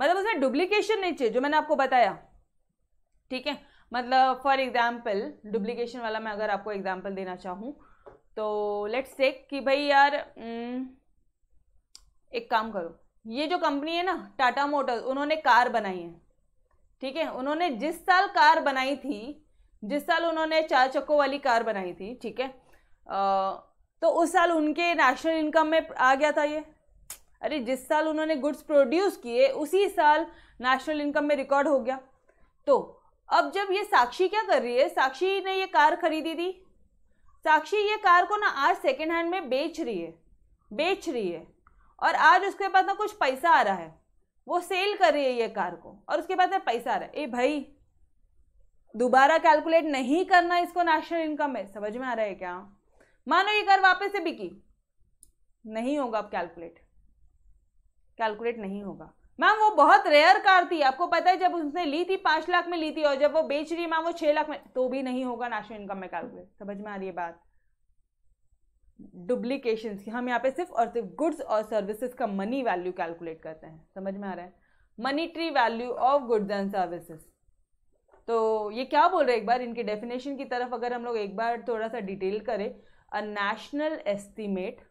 मतलब उसमें duplication नहीं चाहिए, जो मैंने आपको बताया, ठीक है। मतलब for example duplication वाला मैं अगर आपको example देना चाहूँ तो let's take कि भाई यार एक काम करो, ये जो कंपनी है ना टाटा मोटर्स, उन्होंने कार बनाई है, ठीक है। उन्होंने जिस साल कार बनाई थी, जिस साल उन्होंने चार चक्कों वाली कार बनाई थी, ठीक है, तो उस साल उनके नेशनल इनकम में आ गया था ये। अरे जिस साल उन्होंने गुड्स प्रोड्यूस किए उसी साल नेशनल इनकम में रिकॉर्ड हो गया। तो अब जब ये साक्षी क्या कर रही है, साक्षी ने ये कार खरीदी थी, साक्षी ये कार को ना आज सेकेंड हैंड में बेच रही है, बेच रही है, और आज उसके पास ना कुछ पैसा आ रहा है, वो सेल कर रही है ये कार को और उसके बाद में पैसा आ रहा है। ए भाई, दोबारा कैलकुलेट नहीं करना इसको नेशनल इनकम में, समझ में आ रहा है क्या? मानो ये कार वापस से बिकी, नहीं होगा अब कैलकुलेट, कैलकुलेट नहीं होगा। मैम वो बहुत रेयर कार थी, आपको पता है जब उसने ली थी पाँच लाख में ली थी और जब वो बेच रही है मैम वो छः लाख में, तो भी नहीं होगा नेशनल इनकम में कैलकुलेट। समझ में आ रही है बात? डुप्लीकेशन की हम यहाँ पे सिर्फ और सिर्फ गुड्स और सर्विसेज का मनी वैल्यू कैलकुलेट करते हैं, समझ में आ रहा है? Monetary value of goods and services. तो ये क्या बोल रहे हैं, एक बार इनके डेफिनेशन की तरफ अगर हम लोग एक बार थोड़ा सा डिटेल करें। A national estimate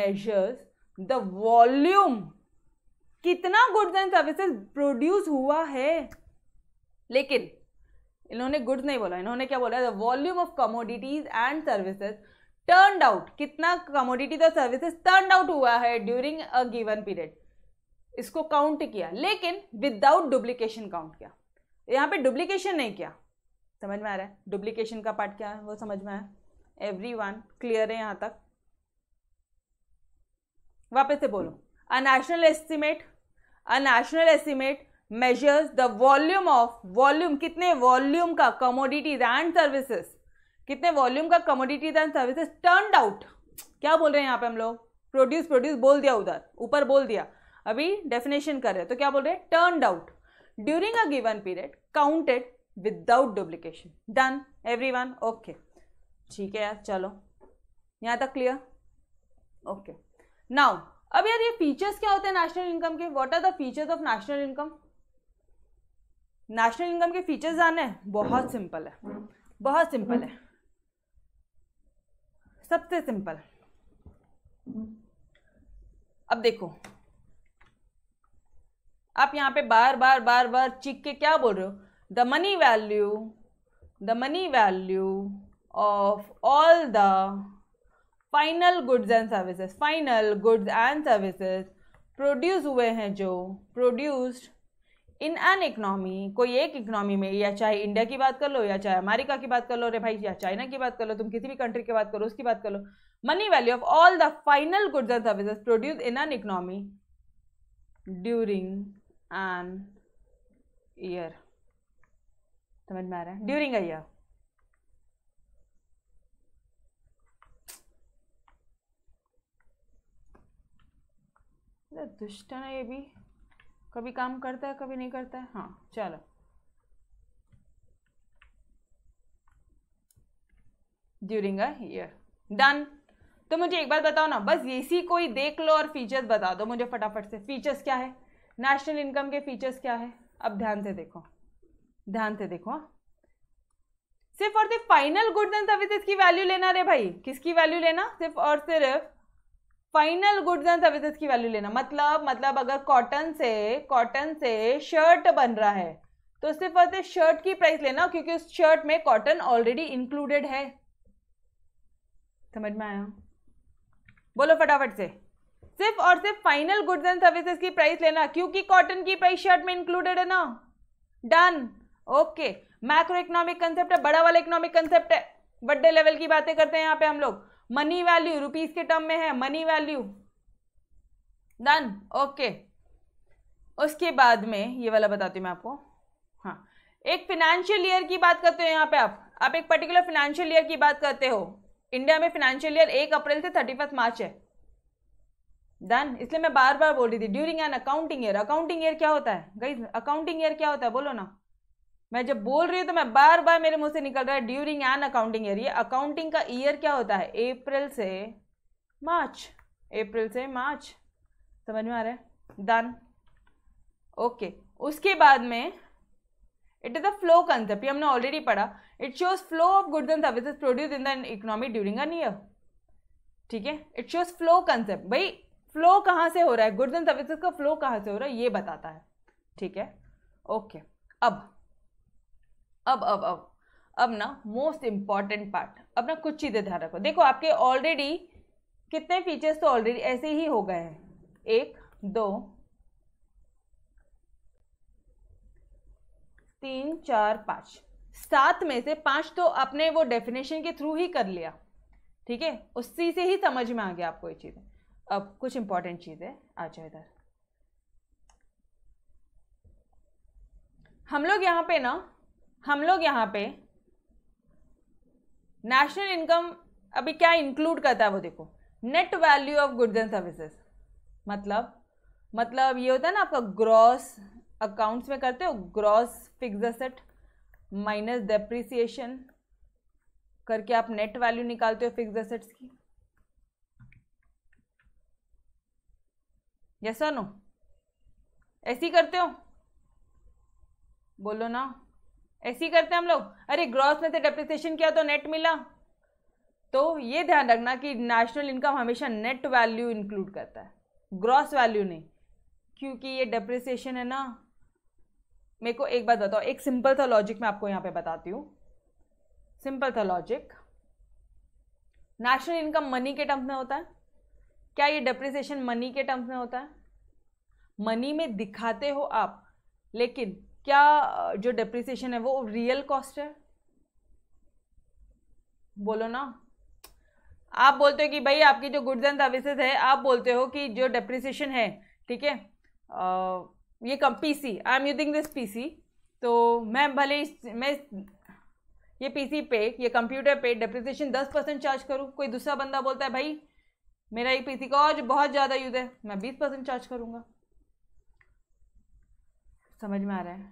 measures the volume, कितना गुड्स एंड सर्विसेज प्रोड्यूस हुआ है, लेकिन इन्होंने गुड्स नहीं बोला, इन्होंने क्या बोला? The volume of commodities and services turned out, कितना कमोडिटीज और सर्विसेज टर्नड आउट हुआ है ड्यूरिंग अ गिवन पीरियड, इसको काउंट किया, लेकिन विदाउट डुप्लीकेशन काउंट किया। यहाँ पे डुप्लीकेशन नहीं किया, समझ में आ रहा है? डुप्लीकेशन का पार्ट क्या है वो समझ में आया? एवरीवन क्लियर है यहाँ तक? वापस से बोलो, a national estimate, a national estimate measures the volume of, volume कितने वॉल्यूम का कमोडिटीज एंड सर्विसेज, कितने वॉल्यूम का commodities and services turned out. क्या बोल रहे हैं यहाँ पे हम लोग? प्रोड्यूस, प्रोड्यूस बोल दिया उधर, ऊपर बोल दिया, अभी डेफिनेशन कर रहे हैं तो क्या बोल रहे हैं? Turned out during a given period counted without duplication. Done everyone, okay, ठीक है यार, चलो यहाँ तक क्लियर, ओके। नाउ अब यार ये फीचर्स क्या होते हैं नेशनल इनकम के? What are the features of national income? National income के फीचर्स जानने हैं? बहुत सिंपल है, बहुत सिंपल है, सबसे सिंपल। अब देखो, आप यहाँ पे बार बार बार बार चीख के क्या बोल रहे हो? The money value, the money value of all the final goods and services, final goods and services produce हुए हैं, जो प्रोड्यूस्ड इन एन इकनॉमी, कोई एक इकनॉमी में, या चाहे इंडिया की बात कर लो या चाहे अमेरिका की बात कर लो रे भाई, या चाइना की बात कर लो, तुम किसी भी कंट्री की बात करो उसकी बात कर लो, money value of all the final goods and services produce in an economy during an year. समझ में आ रहा है? During a year. दुष्ट है ये भी, कभी काम करता है कभी नहीं करता है। हाँ चलो, ड्यूरिंग अ ईयर डन। तो मुझे एक बात बताओ ना, बस इसी को ही देख लो और फीचर्स बता दो मुझे फटाफट से। फीचर्स क्या है नेशनल इनकम के? फीचर्स क्या है? अब ध्यान से देखो, ध्यान से देखो, सिर्फ और सिर्फ फाइनल गुड्स एंड सर्विसेज की वैल्यू लेना रे भाई। किसकी वैल्यू लेना? सिर्फ और सिर्फ फाइनल गुड्स एंड सर्विसेज की वैल्यू लेना। मतलब मतलब अगर कॉटन से कॉटन से शर्ट बन रहा है तो सिर्फ और सिर्फ शर्ट की प्राइस लेना, क्योंकि उस शर्ट में कॉटन ऑलरेडी इंक्लूडेड है। समझ में आया? बोलो फटाफट से, सिर्फ और सिर्फ फाइनल गुड्स एंड सर्विसेज की प्राइस लेना, क्योंकि कॉटन की प्राइस शर्ट में इंक्लूडेड है ना। Done, okay. Macro economic concept है, बड़ा वाला इकोनॉमिक कंसेप्ट है, बड़े लेवल की बातें करते हैं यहाँ पे हम लोग। मनी वैल्यू रुपीस के टर्म में है, मनी वैल्यू। Done, okay. उसके बाद में ये वाला बताती हूँ मैं आपको। हाँ, एक फिनेंशियल ईयर की बात करते हो यहाँ पे आप आप एक पर्टिकुलर फिनेंशियल ईयर की बात करते हो। इंडिया में फिनेंशियल ईयर एक अप्रैल से थर्टी फर्स्ट मार्च है। डन, इसलिए मैं बार बार बोल रही थी during an accounting year. Accounting year क्या होता है गाइस? अकाउंटिंग ईयर क्या होता है बोलो ना। मैं जब बोल रही हूँ तो मैं बार बार मेरे मुंह से निकल रहा है ड्यूरिंग एन अकाउंटिंग ईयर। ये अकाउंटिंग का ईयर क्या होता है? अप्रैल से मार्च, अप्रैल से मार्च। समझ में आ रहा है? Done, okay. उसके बाद में it is a flow concept, हमने ऑलरेडी पढ़ा। It shows flow of goods and services produce in the economy during an year. ठीक है, इट शोज फ्लो कंसेप्ट। भाई फ्लो कहाँ से हो रहा है? गुड्स एंड सर्विसेज का फ्लो कहाँ से हो रहा है ये बताता है। ठीक है, ओके। अब अब अब अब अब ना मोस्ट इंपॉर्टेंट पार्ट, अब ना कुछ चीज़ें ध्यान रखो। देखो आपके ऑलरेडी कितने फीचर्स तो ऑलरेडी ऐसे ही हो गए हैं, एक दो तीन चार पाँच, सात में से पांच तो आपने वो डेफिनेशन के थ्रू ही कर लिया। ठीक है, उसी से ही समझ में आ गया आपको ये चीज़ें। अब कुछ इंपॉर्टेंट चीज़ें, आ जाओ इधर। हम लोग यहाँ पे ना हम लोग यहाँ पे नेशनल इनकम अभी क्या इंक्लूड करता है वो देखो, net value of goods and services. मतलब मतलब ये होता है ना आपका ग्रॉस, अकाउंट्स में करते हो gross fixed asset minus depreciation करके आप नेट वैल्यू निकालते हो फिक्स्ड एसेट्स की। यस और नो? ऐसे ही करते हो, बोलो ना। ऐसे ही करते हैं हम लोग। अरे ग्रॉस में से डेप्रिसिएशन किया तो नेट मिला। तो ये ध्यान रखना कि नेशनल इनकम हमेशा नेट वैल्यू इंक्लूड करता है, ग्रॉस वैल्यू नहीं, क्योंकि ये डेप्रिसिएशन है ना। मेरे को एक बात बताओ, एक सिंपल सा लॉजिक मैं आपको यहाँ पे बताती हूँ। सिंपल सा लॉजिक, नेशनल इनकम मनी के टर्म्स में होता है, क्या ये डेप्रिसिएशन मनी के टर्म्स में होता है? मनी में दिखाते हो आप, लेकिन क्या जो डेप्रिसिएशन है वो रियल कॉस्ट है? बोलो ना। आप बोलते हो कि भाई आपकी जो गुड्स एंड सर्विसेज है, आप बोलते हो कि जो डेप्रिसिएशन है, ठीक है, ये कम PC, I am using this PC, तो मैं भले मैं ये पीसी पे, ये कंप्यूटर पे डेप्रिसिएशन दस परसेंट चार्ज करूँ। कोई दूसरा बंदा बोलता है भाई मेरा ये पीसी का और बहुत ज़्यादा यूज है, मैं बीस परसेंट चार्ज करूँगा। समझ में आ रहा है?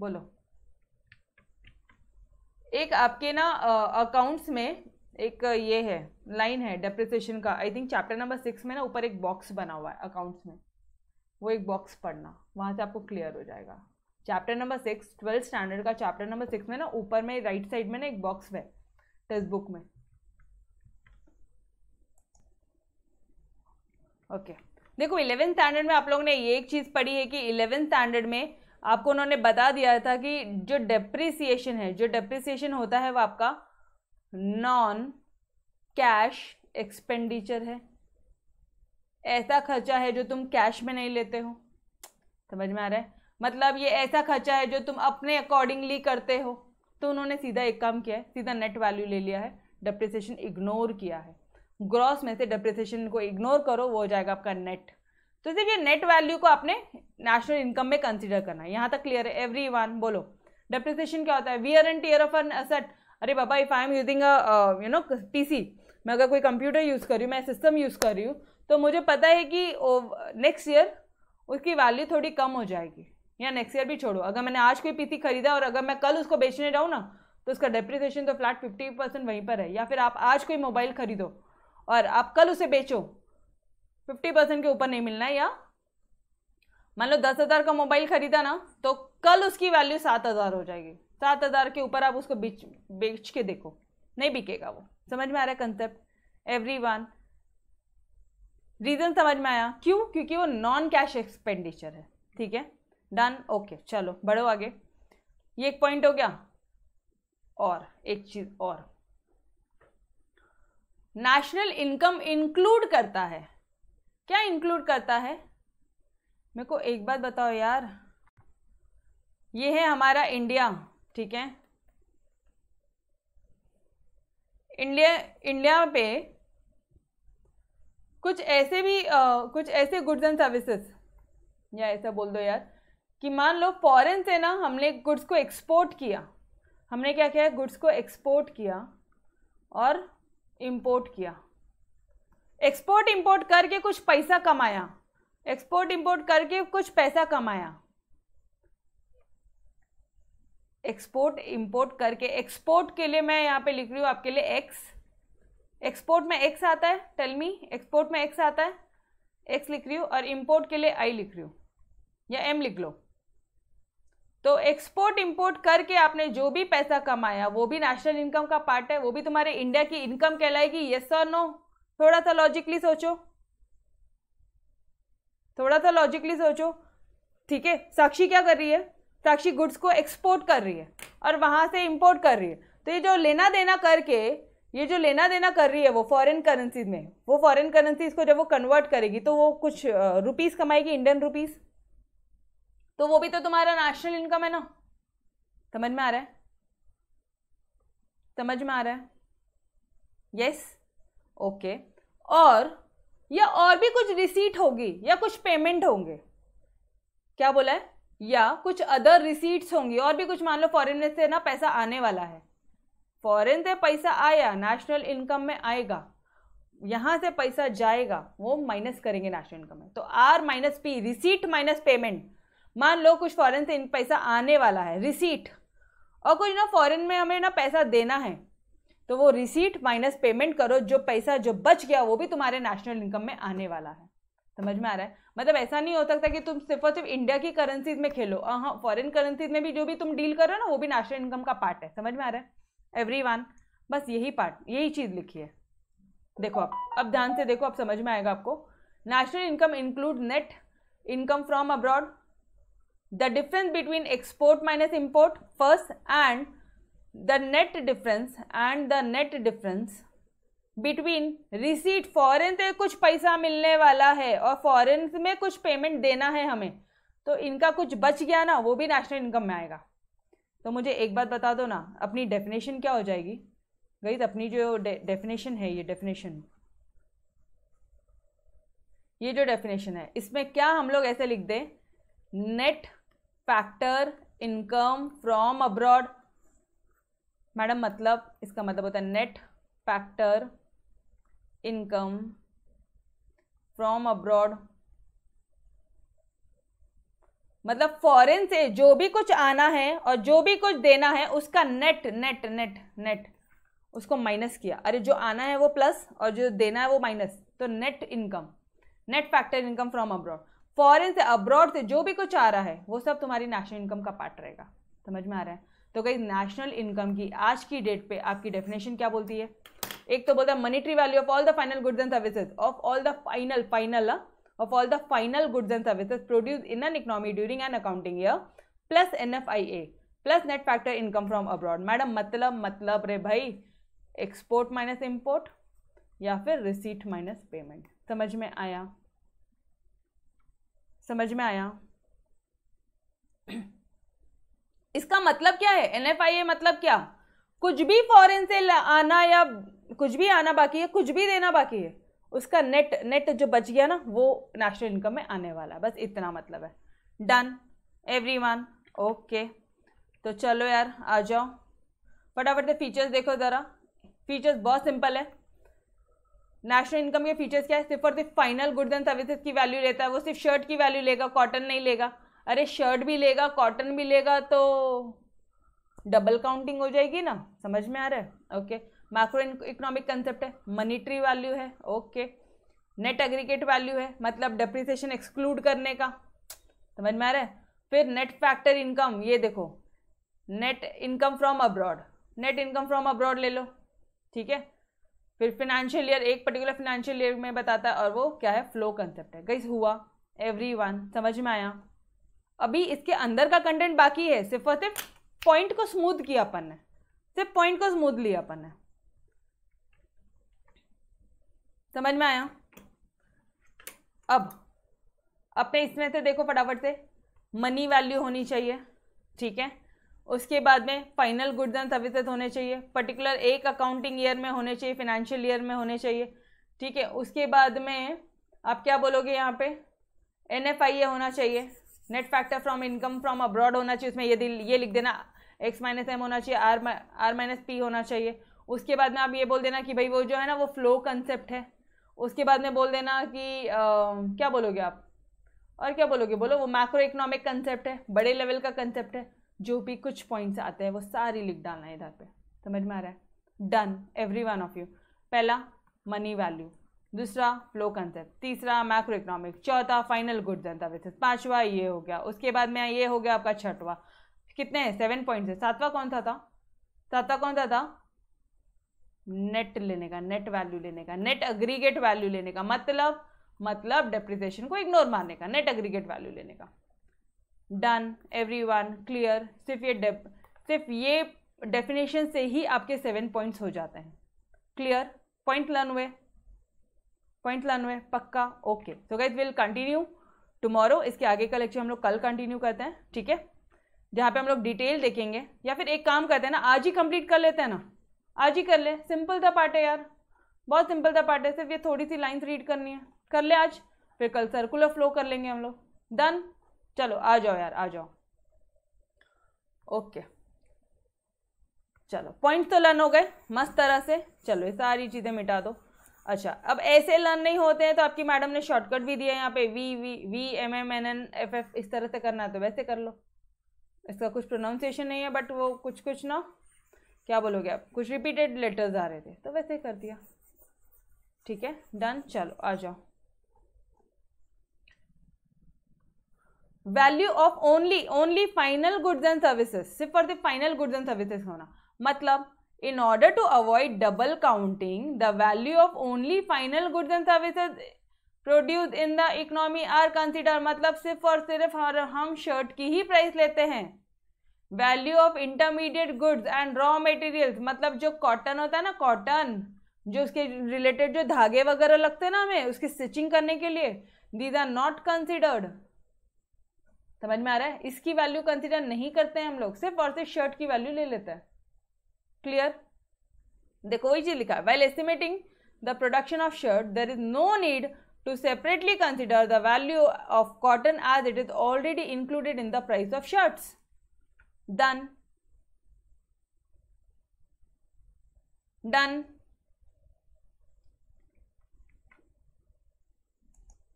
बोलो। एक आपके ना अकाउंट्स में एक ये है लाइन है डेप्रिसिएशन का, I think chapter number six में ना ऊपर एक बॉक्स बना हुआ है अकाउंट्स में, वो एक बॉक्स पढ़ना, वहाँ से आपको क्लियर हो जाएगा। Chapter number six, twelfth standard का चैप्टर नंबर सिक्स में ना ऊपर में राइट साइड में ना एक बॉक्स है टेक्स्ट बुक में। Okay okay. देखो इलेवेंथ स्टैंडर्ड में आप लोगों ने ये एक चीज़ पढ़ी है कि इलेवेंथ स्टैंडर्ड में आपको उन्होंने बता दिया था कि जो डेप्रिसिएशन है, जो डेप्रिसिएशन होता है वो आपका नॉन कैश एक्सपेंडिचर है। ऐसा खर्चा है जो तुम कैश में नहीं लेते हो। समझ में आ रहा है? मतलब ये ऐसा खर्चा है जो तुम अपने अकॉर्डिंगली करते हो। तो उन्होंने सीधा एक काम किया है, सीधा नेट वैल्यू ले लिया है, डेप्रिसिएशन इग्नोर किया है। ग्रॉस में से डेप्रिसिएशन को इग्नोर करो, वो हो जाएगा आपका नेट। तो सिर्फ ये नेट वैल्यू को आपने नेशनल इनकम में कंसिडर करना है। यहाँ तक क्लियर है एवरी वन? बोलो डेप्रिसिएशन क्या होता है? Wear and tear of an asset. अरे बाबा, if I am using you know PC, मैं अगर कोई कंप्यूटर यूज़ कर रही हूँ, मैं सिस्टम यूज़ कर रही हूँ, तो मुझे पता है कि नेक्स्ट ईयर उसकी वैल्यू थोड़ी कम हो जाएगी, या नेक्स्ट ईयर भी छोड़ो, अगर मैंने आज कोई पीसी खरीदा और अगर मैं कल उसको बेचने जाऊँ ना, तो उसका डेप्रिसिएशन तो फ्लैट फिफ्टी परसेंट वहीं पर है। या फिर आप आज कोई मोबाइल खरीदो और आप कल उसे बेचो, फिफ्टी परसेंट के ऊपर नहीं मिलना है। या मान लो दस हज़ार का मोबाइल खरीदा ना, तो कल उसकी वैल्यू सात हज़ार हो जाएगी, सात हज़ार के ऊपर आप उसको बेच बेच के देखो, नहीं बिकेगा वो। समझ में आ रहा है कंसेप्ट एवरी वन? रीज़न समझ में आया? क्यों? क्योंकि वो नॉन कैश एक्सपेंडिचर है। ठीक है, डन, ओके, चलो बढ़ो आगे। ये एक पॉइंट हो गया। और एक चीज़ और, नेशनल इनकम इंक्लूड करता है। क्या इंक्लूड करता है? मेरे को एक बात बताओ यार, ये है हमारा इंडिया, ठीक है? इंडिया इंडिया पे कुछ ऐसे भी आ, कुछ ऐसे गुड्स एंड सर्विसेज, या ऐसा बोल दो यार कि मान लो फॉरेन से ना हमने गुड्स को एक्सपोर्ट किया। हमने क्या किया? गुड्स को एक्सपोर्ट किया और इंपोर्ट किया। एक्सपोर्ट इंपोर्ट करके कुछ पैसा कमाया, एक्सपोर्ट इंपोर्ट करके कुछ पैसा कमाया, एक्सपोर्ट इंपोर्ट करके। एक्सपोर्ट के लिए मैं यहाँ पे लिख रही हूँ आपके लिए एक्स, एक्सपोर्ट में एक्स आता है, टेल मी, एक्सपोर्ट में एक्स आता है, एक्स लिख रही हूँ, और इंपोर्ट के लिए आई लिख रही हूँ, या एम लिख लो। तो एक्सपोर्ट इंपोर्ट करके आपने जो भी पैसा कमाया वो भी नेशनल इनकम का पार्ट है, वो भी तुम्हारे इंडिया की इनकम कहलाएगी। यस और नो? थोड़ा सा लॉजिकली सोचो, थोड़ा सा लॉजिकली सोचो। ठीक है, साक्षी क्या कर रही है? साक्षी गुड्स को एक्सपोर्ट कर रही है और वहां से इंपोर्ट कर रही है। तो ये जो लेना देना करके, ये जो लेना देना कर रही है वो फॉरेन करेंसीज में, वो फॉरेन करेंसीज को जब वो कन्वर्ट करेगी तो वो कुछ रुपीस कमाएगी, इंडियन रुपीस, तो वो भी तो तुम्हारा नेशनल इनकम है ना। समझ में आ रहा है? समझ में आ रहा है? Yes, okay. और या और भी कुछ रिसीट होगी, या कुछ पेमेंट होंगे, क्या बोला है? या कुछ अदर रिसीट्स होंगी, और भी कुछ। मान लो फॉरेन से ना पैसा आने वाला है, फॉरेन से पैसा आया, नेशनल इनकम में आएगा, यहाँ से पैसा जाएगा, वो माइनस करेंगे नेशनल इनकम में। तो R minus P, receipt minus payment. मान लो कुछ फॉरेन से पैसा आने वाला है, रिसीट, और कुछ ना फॉरेन में हमें ना पैसा देना है, तो वो रिसीट माइनस पेमेंट करो, जो पैसा जो बच गया वो भी तुम्हारे नेशनल इनकम में आने वाला है। समझ में आ रहा है? मतलब ऐसा नहीं हो सकता कि तुम सिर्फ और सिर्फ इंडिया की करेंसीज में खेलो। हाँ, फॉरेन करेंसीज में भी जो भी तुम डील कर रहे हो ना, वो भी नेशनल इनकम का पार्ट है। समझ में आ रहा है एवरीवन? बस यही पार्ट, यही चीज़ लिखी है। देखो आप, अब ध्यान से देखो, अब समझ में आएगा आपको। National income include net income from abroad, the difference between export minus import first, and the net difference and the net difference between receipt, foreign से कुछ पैसा मिलने वाला है और फॉरेन में कुछ पेमेंट देना है हमें, तो इनका कुछ बच गया ना, वो भी नेशनल इनकम में आएगा। तो मुझे एक बात बता दो ना, अपनी डेफिनेशन क्या हो जाएगी गई? तो अपनी जो डेफिनेशन है, ये डेफिनेशन, ये जो डेफिनेशन है, इसमें क्या हम लोग ऐसे लिख दें, net factor income from abroad. Madam मतलब इसका मतलब होता है net factor income from abroad, मतलब फॉरेन से जो भी कुछ आना है और जो भी कुछ देना है उसका नेट नेट नेट नेट उसको माइनस किया। अरे जो आना है वो प्लस और जो देना है वो माइनस, तो net income, net factor income from abroad. Foreign से, अब्रॉड से जो भी कुछ आ रहा है वो सब तुम्हारी नेशनल इनकम का पार्ट रहेगा। समझ में आ रहा है? तो गाइस, नेशनल इनकम की आज की डेट पे आपकी डेफिनेशन क्या बोलती है? एक तो बोलता है monetary value of all the final goods and services, of all the final final of all the final goods and services produce in an economy during an accounting year, plus an F I A, plus net factor income from abroad. Madam मतलब मतलब रे भाई, export minus import या फिर receipt minus payment. समझ में आया? समझ में आया? इसका मतलब क्या है एन एफ आई ए? मतलब क्या? कुछ भी फॉरेन से आना या कुछ भी आना बाकी है, कुछ भी देना बाकी है, उसका नेट नेट जो बच गया ना वो नेशनल इनकम में आने वाला है। बस इतना मतलब है। Done everyone? ओके, तो चलो यार आ जाओ फटाफट से फीचर्स देखो ज़रा। फीचर्स बहुत सिंपल है। नेशनल इनकम के फीचर्स क्या है? सिर्फ और सिर्फ फाइनल गुड्स एंड सर्विसेज की वैल्यू लेता है। वो सिर्फ शर्ट की वैल्यू लेगा, कॉटन नहीं लेगा। अरे शर्ट भी लेगा कॉटन भी लेगा तो डबल काउंटिंग हो जाएगी ना, समझ में आ रहा है? ओके, मैक्रो इकोनॉमिक कंसेप्ट है, मनीटरी वैल्यू है, ओके, नेट एग्रीगेट वैल्यू है, मतलब डेप्रिसिएशन एक्सक्लूड करने का, समझ में आ रहा है? फिर नेट फैक्टर इनकम, ये देखो net income from abroad, net income from abroad ले लो, ठीक है। फिर फिनेंशियल ईयर, एक पर्टिकुलर फिनेंशियल ईयर में बताता है और वो क्या है, फ्लो कंसेप्ट है। गाइस हुआ एवरीवन? समझ में आया? अभी इसके अंदर का कंटेंट बाकी है, सिर्फ और सिर्फ पॉइंट को स्मूथ किया अपन ने, सिर्फ पॉइंट को स्मूथ लिया अपन ने, समझ में आया? अब अपने इसमें से देखो फटाफट से, मनी वैल्यू होनी चाहिए, ठीक है। उसके बाद में फाइनल गुड्स एंड सर्विसेज होने चाहिए, पर्टिकुलर एक अकाउंटिंग ईयर में होने चाहिए, फिनेंशियल ईयर में होने चाहिए, ठीक है। उसके बाद में आप क्या बोलोगे यहाँ पे, एन एफ आई ए होना चाहिए, net factor from income from abroad होना चाहिए, उसमें यदि ये लिख देना एक्स माइनस एम होना चाहिए, आर आर माइनस पी होना चाहिए। उसके बाद में आप ये बोल देना कि भाई वो जो है ना वो फ्लो कंसेप्ट है। उसके बाद में बोल देना कि आ, क्या बोलोगे आप, और क्या बोलोगे बोलो, वो मैक्रो इकोनॉमिक कंसेप्ट है, बड़े लेवल का कंसेप्ट है, जो भी कुछ पॉइंट्स आते हैं वो सारी लिख डालना है इधर पे, समझ में आ रहा है? Done every one of you. पहला मनी वैल्यू, दूसरा फ्लो कंसेप्ट, तीसरा मैक्रो इकोनॉमिक, चौथा फाइनल गुड्स एंड सर्विसेज, पांचवा ये हो गया, उसके बाद में ये हो गया आपका छठवा। कितने हैं? सेवन पॉइंट्स है। सातवां कौन सा था? सातवां कौन सा था? नेट लेने का, नेट वैल्यू लेने का, नेट एग्रीगेट वैल्यू लेने का, मतलब मतलब डेप्रिसिएशन को इग्नोर मारने का, नेट एग्रीगेट वैल्यू लेने का। Done everyone? क्लियर? सिर्फ ये डेप सिर्फ ये डेफिनेशन से ही आपके सेवन पॉइंट्स हो जाते हैं। क्लियर? पॉइंट लर्न हुए? पॉइंट लर्न हुए पक्का? Okay, so guys will continue tomorrow. इसके आगे का लेक्चर हम लोग कल कंटिन्यू करते हैं, ठीक है, जहाँ पे हम लोग डिटेल देखेंगे। या फिर एक काम करते हैं ना, आज ही कंप्लीट कर लेते हैं ना, आज ही कर ले, सिंपल सा पार्ट है यार, बहुत सिंपल सा पार्ट है, सिर्फ ये थोड़ी सी लाइन्स रीड करनी है, कर ले आज, फिर कल सर्कुलर फ्लो कर लेंगे हम लोग। डन? चलो आ जाओ यार, आ जाओ। ओके चलो, पॉइंट तो लर्न हो गए मस्त तरह से। चलो ये सारी चीज़ें मिटा दो। अच्छा, अब ऐसे लर्न नहीं होते हैं तो आपकी मैडम ने शॉर्टकट भी दिया है यहाँ पे, V V V M M N N F F, इस तरह से करना है तो वैसे कर लो। इसका कुछ प्रोनाउंसिएशन नहीं है बट वो कुछ कुछ ना, क्या बोलोगे आप, कुछ रिपीटेड लेटर्स आ रहे थे तो वैसे कर दिया, ठीक है। डन? चलो आ जाओ। Value of only only final goods and services, सिर्फ और सिर्फ फाइनल गुड्स एंड सर्विसेज होना, मतलब in order to avoid double counting the value of only final goods and services produce in the economy are consider, मतलब सिर्फ और सिर्फ हम शर्ट की ही प्राइस लेते हैं। Value of intermediate goods and raw materials, मतलब जो कॉटन होता है ना, कॉटन जो उसके रिलेटेड जो धागे वगैरह लगते हैं ना हमें उसकी स्टिचिंग करने के लिए, दीज आर नॉट कंसिडर्ड, समझ में आ रहा है? इसकी वैल्यू कंसीडर नहीं करते हैं हम लोग, सिर्फ और सिर्फ शर्ट की वैल्यू ले लेते हैं। क्लियर? देखो वही चीज लिखा है, while estimating the production of shirt there is no need to separately consider the value of cotton as it is already included in the price of shirts. Done? Done?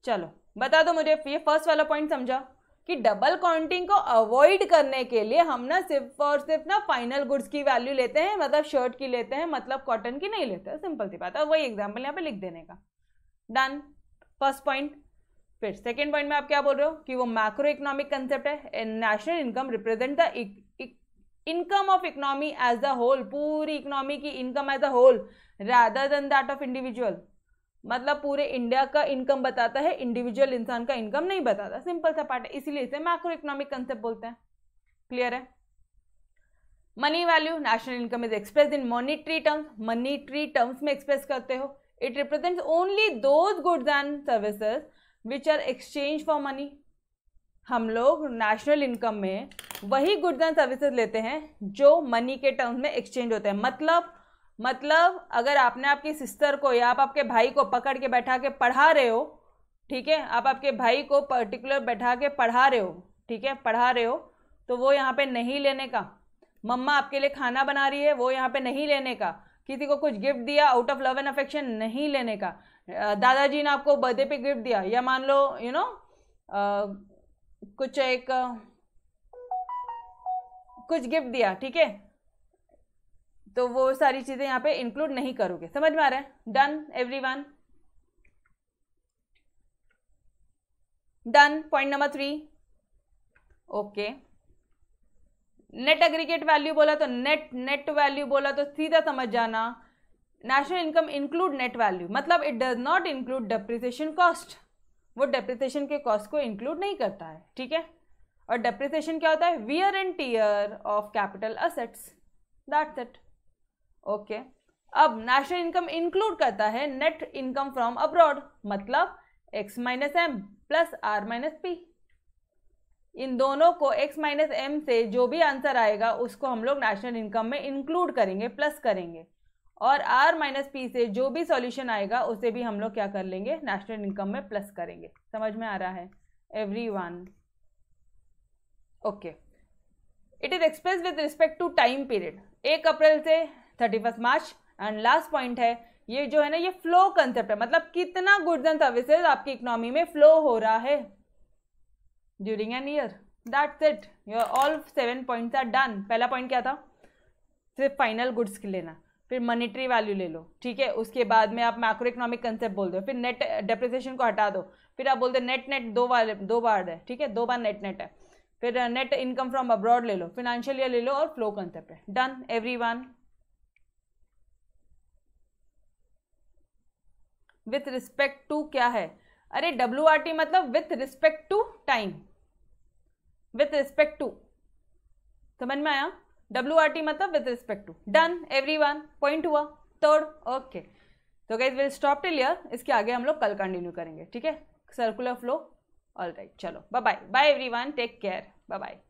चलो बता दो मुझे, ये फर्स्ट वाला पॉइंट समझा कि double counting को avoid करने के लिए हम ना सिर्फ और सिर्फ ना फाइनल गुड्स की वैल्यू लेते हैं, मतलब शर्ट की लेते हैं, मतलब कॉटन की नहीं लेते। सिंपल सी बात है, वही एग्जांपल यहाँ पे लिख देने का। डन? First point. फिर सेकंड पॉइंट में आप क्या बोल रहे हो कि वो मैक्रो इकोनॉमिक कंसेप्ट है, national income represent the income of economy as the whole, पूरी इकोनॉमी की income as the whole rather than that of individual, मतलब पूरे इंडिया का इनकम बताता है, इंडिविजुअल इंसान का इनकम नहीं बताता, सिंपल सा पार्ट है, इसीलिए इसे मैक्रो इकोनॉमिक कंसेप्ट बोलते हैं। क्लियर है? Money value, national income is expressed in monetary terms, monetary terms में एक्सप्रेस करते हो। It represents only those goods and services which are exchange for money, हम लोग नेशनल इनकम में वही गुड्स एंड सर्विसेज लेते हैं जो मनी के टर्म्स में एक्सचेंज होते हैं। मतलब मतलब अगर आपने आपकी सिस्टर को या आप आपके भाई को पकड़ के बैठा के पढ़ा रहे हो, ठीक है, आप आपके भाई को पर्टिकुलर बैठा के पढ़ा रहे हो, ठीक है, पढ़ा रहे हो, तो वो यहाँ पे नहीं लेने का। मम्मा आपके लिए खाना बना रही है, वो यहाँ पे नहीं लेने का। किसी को कुछ गिफ्ट दिया out of love and affection, नहीं लेने का। दादाजी ने आपको बर्थडे पे गिफ्ट दिया, या मान लो यू नो कुछ एक कुछ गिफ्ट दिया, ठीक है, तो वो सारी चीज़ें यहाँ पे इंक्लूड नहीं करोगे। समझ में आ रहा है? Done everyone, done. Point number three, okay. Net aggregate value बोला तो नेट नेट वैल्यू बोला तो सीधा समझ जाना, national income include net value, मतलब it does not include depreciation cost. वो डेप्रिसिएशन के कॉस्ट को इंक्लूड नहीं करता है, ठीक है। और डेप्रिसिएशन क्या होता है? Wear and tear of capital assets, that's it, okay. अब नेशनल इनकम इंक्लूड करता है नेट इनकम फ्रॉम अब्रॉड, मतलब X minus M plus R minus P. इन दोनों को x माइनस एम से जो भी आंसर आएगा उसको हम लोग नेशनल इनकम में इंक्लूड करेंगे, प्लस करेंगे, और r माइनस पी से जो भी सॉल्यूशन आएगा उसे भी हम लोग क्या कर लेंगे? नेशनल इनकम में प्लस करेंगे। समझ में आ रहा है everyone? Okay. It is expressed with respect to time period, एक अप्रैल से thirty first March. And last point है, ये जो है ना ये फ्लो कंसेप्ट है, मतलब कितना गुड्स एंड सर्विसेज आपकी इकोनॉमी में फ्लो हो रहा है during an year. That's it, your all seven points are done. पहला पॉइंट क्या था? सिर्फ फाइनल गुड्स की लेना, फिर मॉनिटरी वैल्यू ले लो, ठीक है, उसके बाद में आप मैक्रो इकोनॉमिक कंसेप्ट बोल दो, फिर नेट डेप्रिसिएशन को हटा दो, फिर आप बोलते नेट नेट दो बार दो बार है, ठीक है, दो बार नेट नेट है, फिर नेट इनकम फ्रॉम अब्रॉड ले लो, फिनेंशियल ईयर ले लो, और फ्लो कंसेप्ट है। Done everyone. With respect to क्या है? अरे डब्ल्यू आर टी मतलब with respect to time, with respect to, समझ में आया? डब्ल्यू आर टी मतलब with respect to. Done everyone, point हुआ थर्ड, ओके। तो guys will stop till here, इसके आगे हम लोग कल कंटिन्यू करेंगे, ठीक है, सर्कुलर फ्लो। ऑल राइट, चलो bye bye bye everyone, take care, bye bye.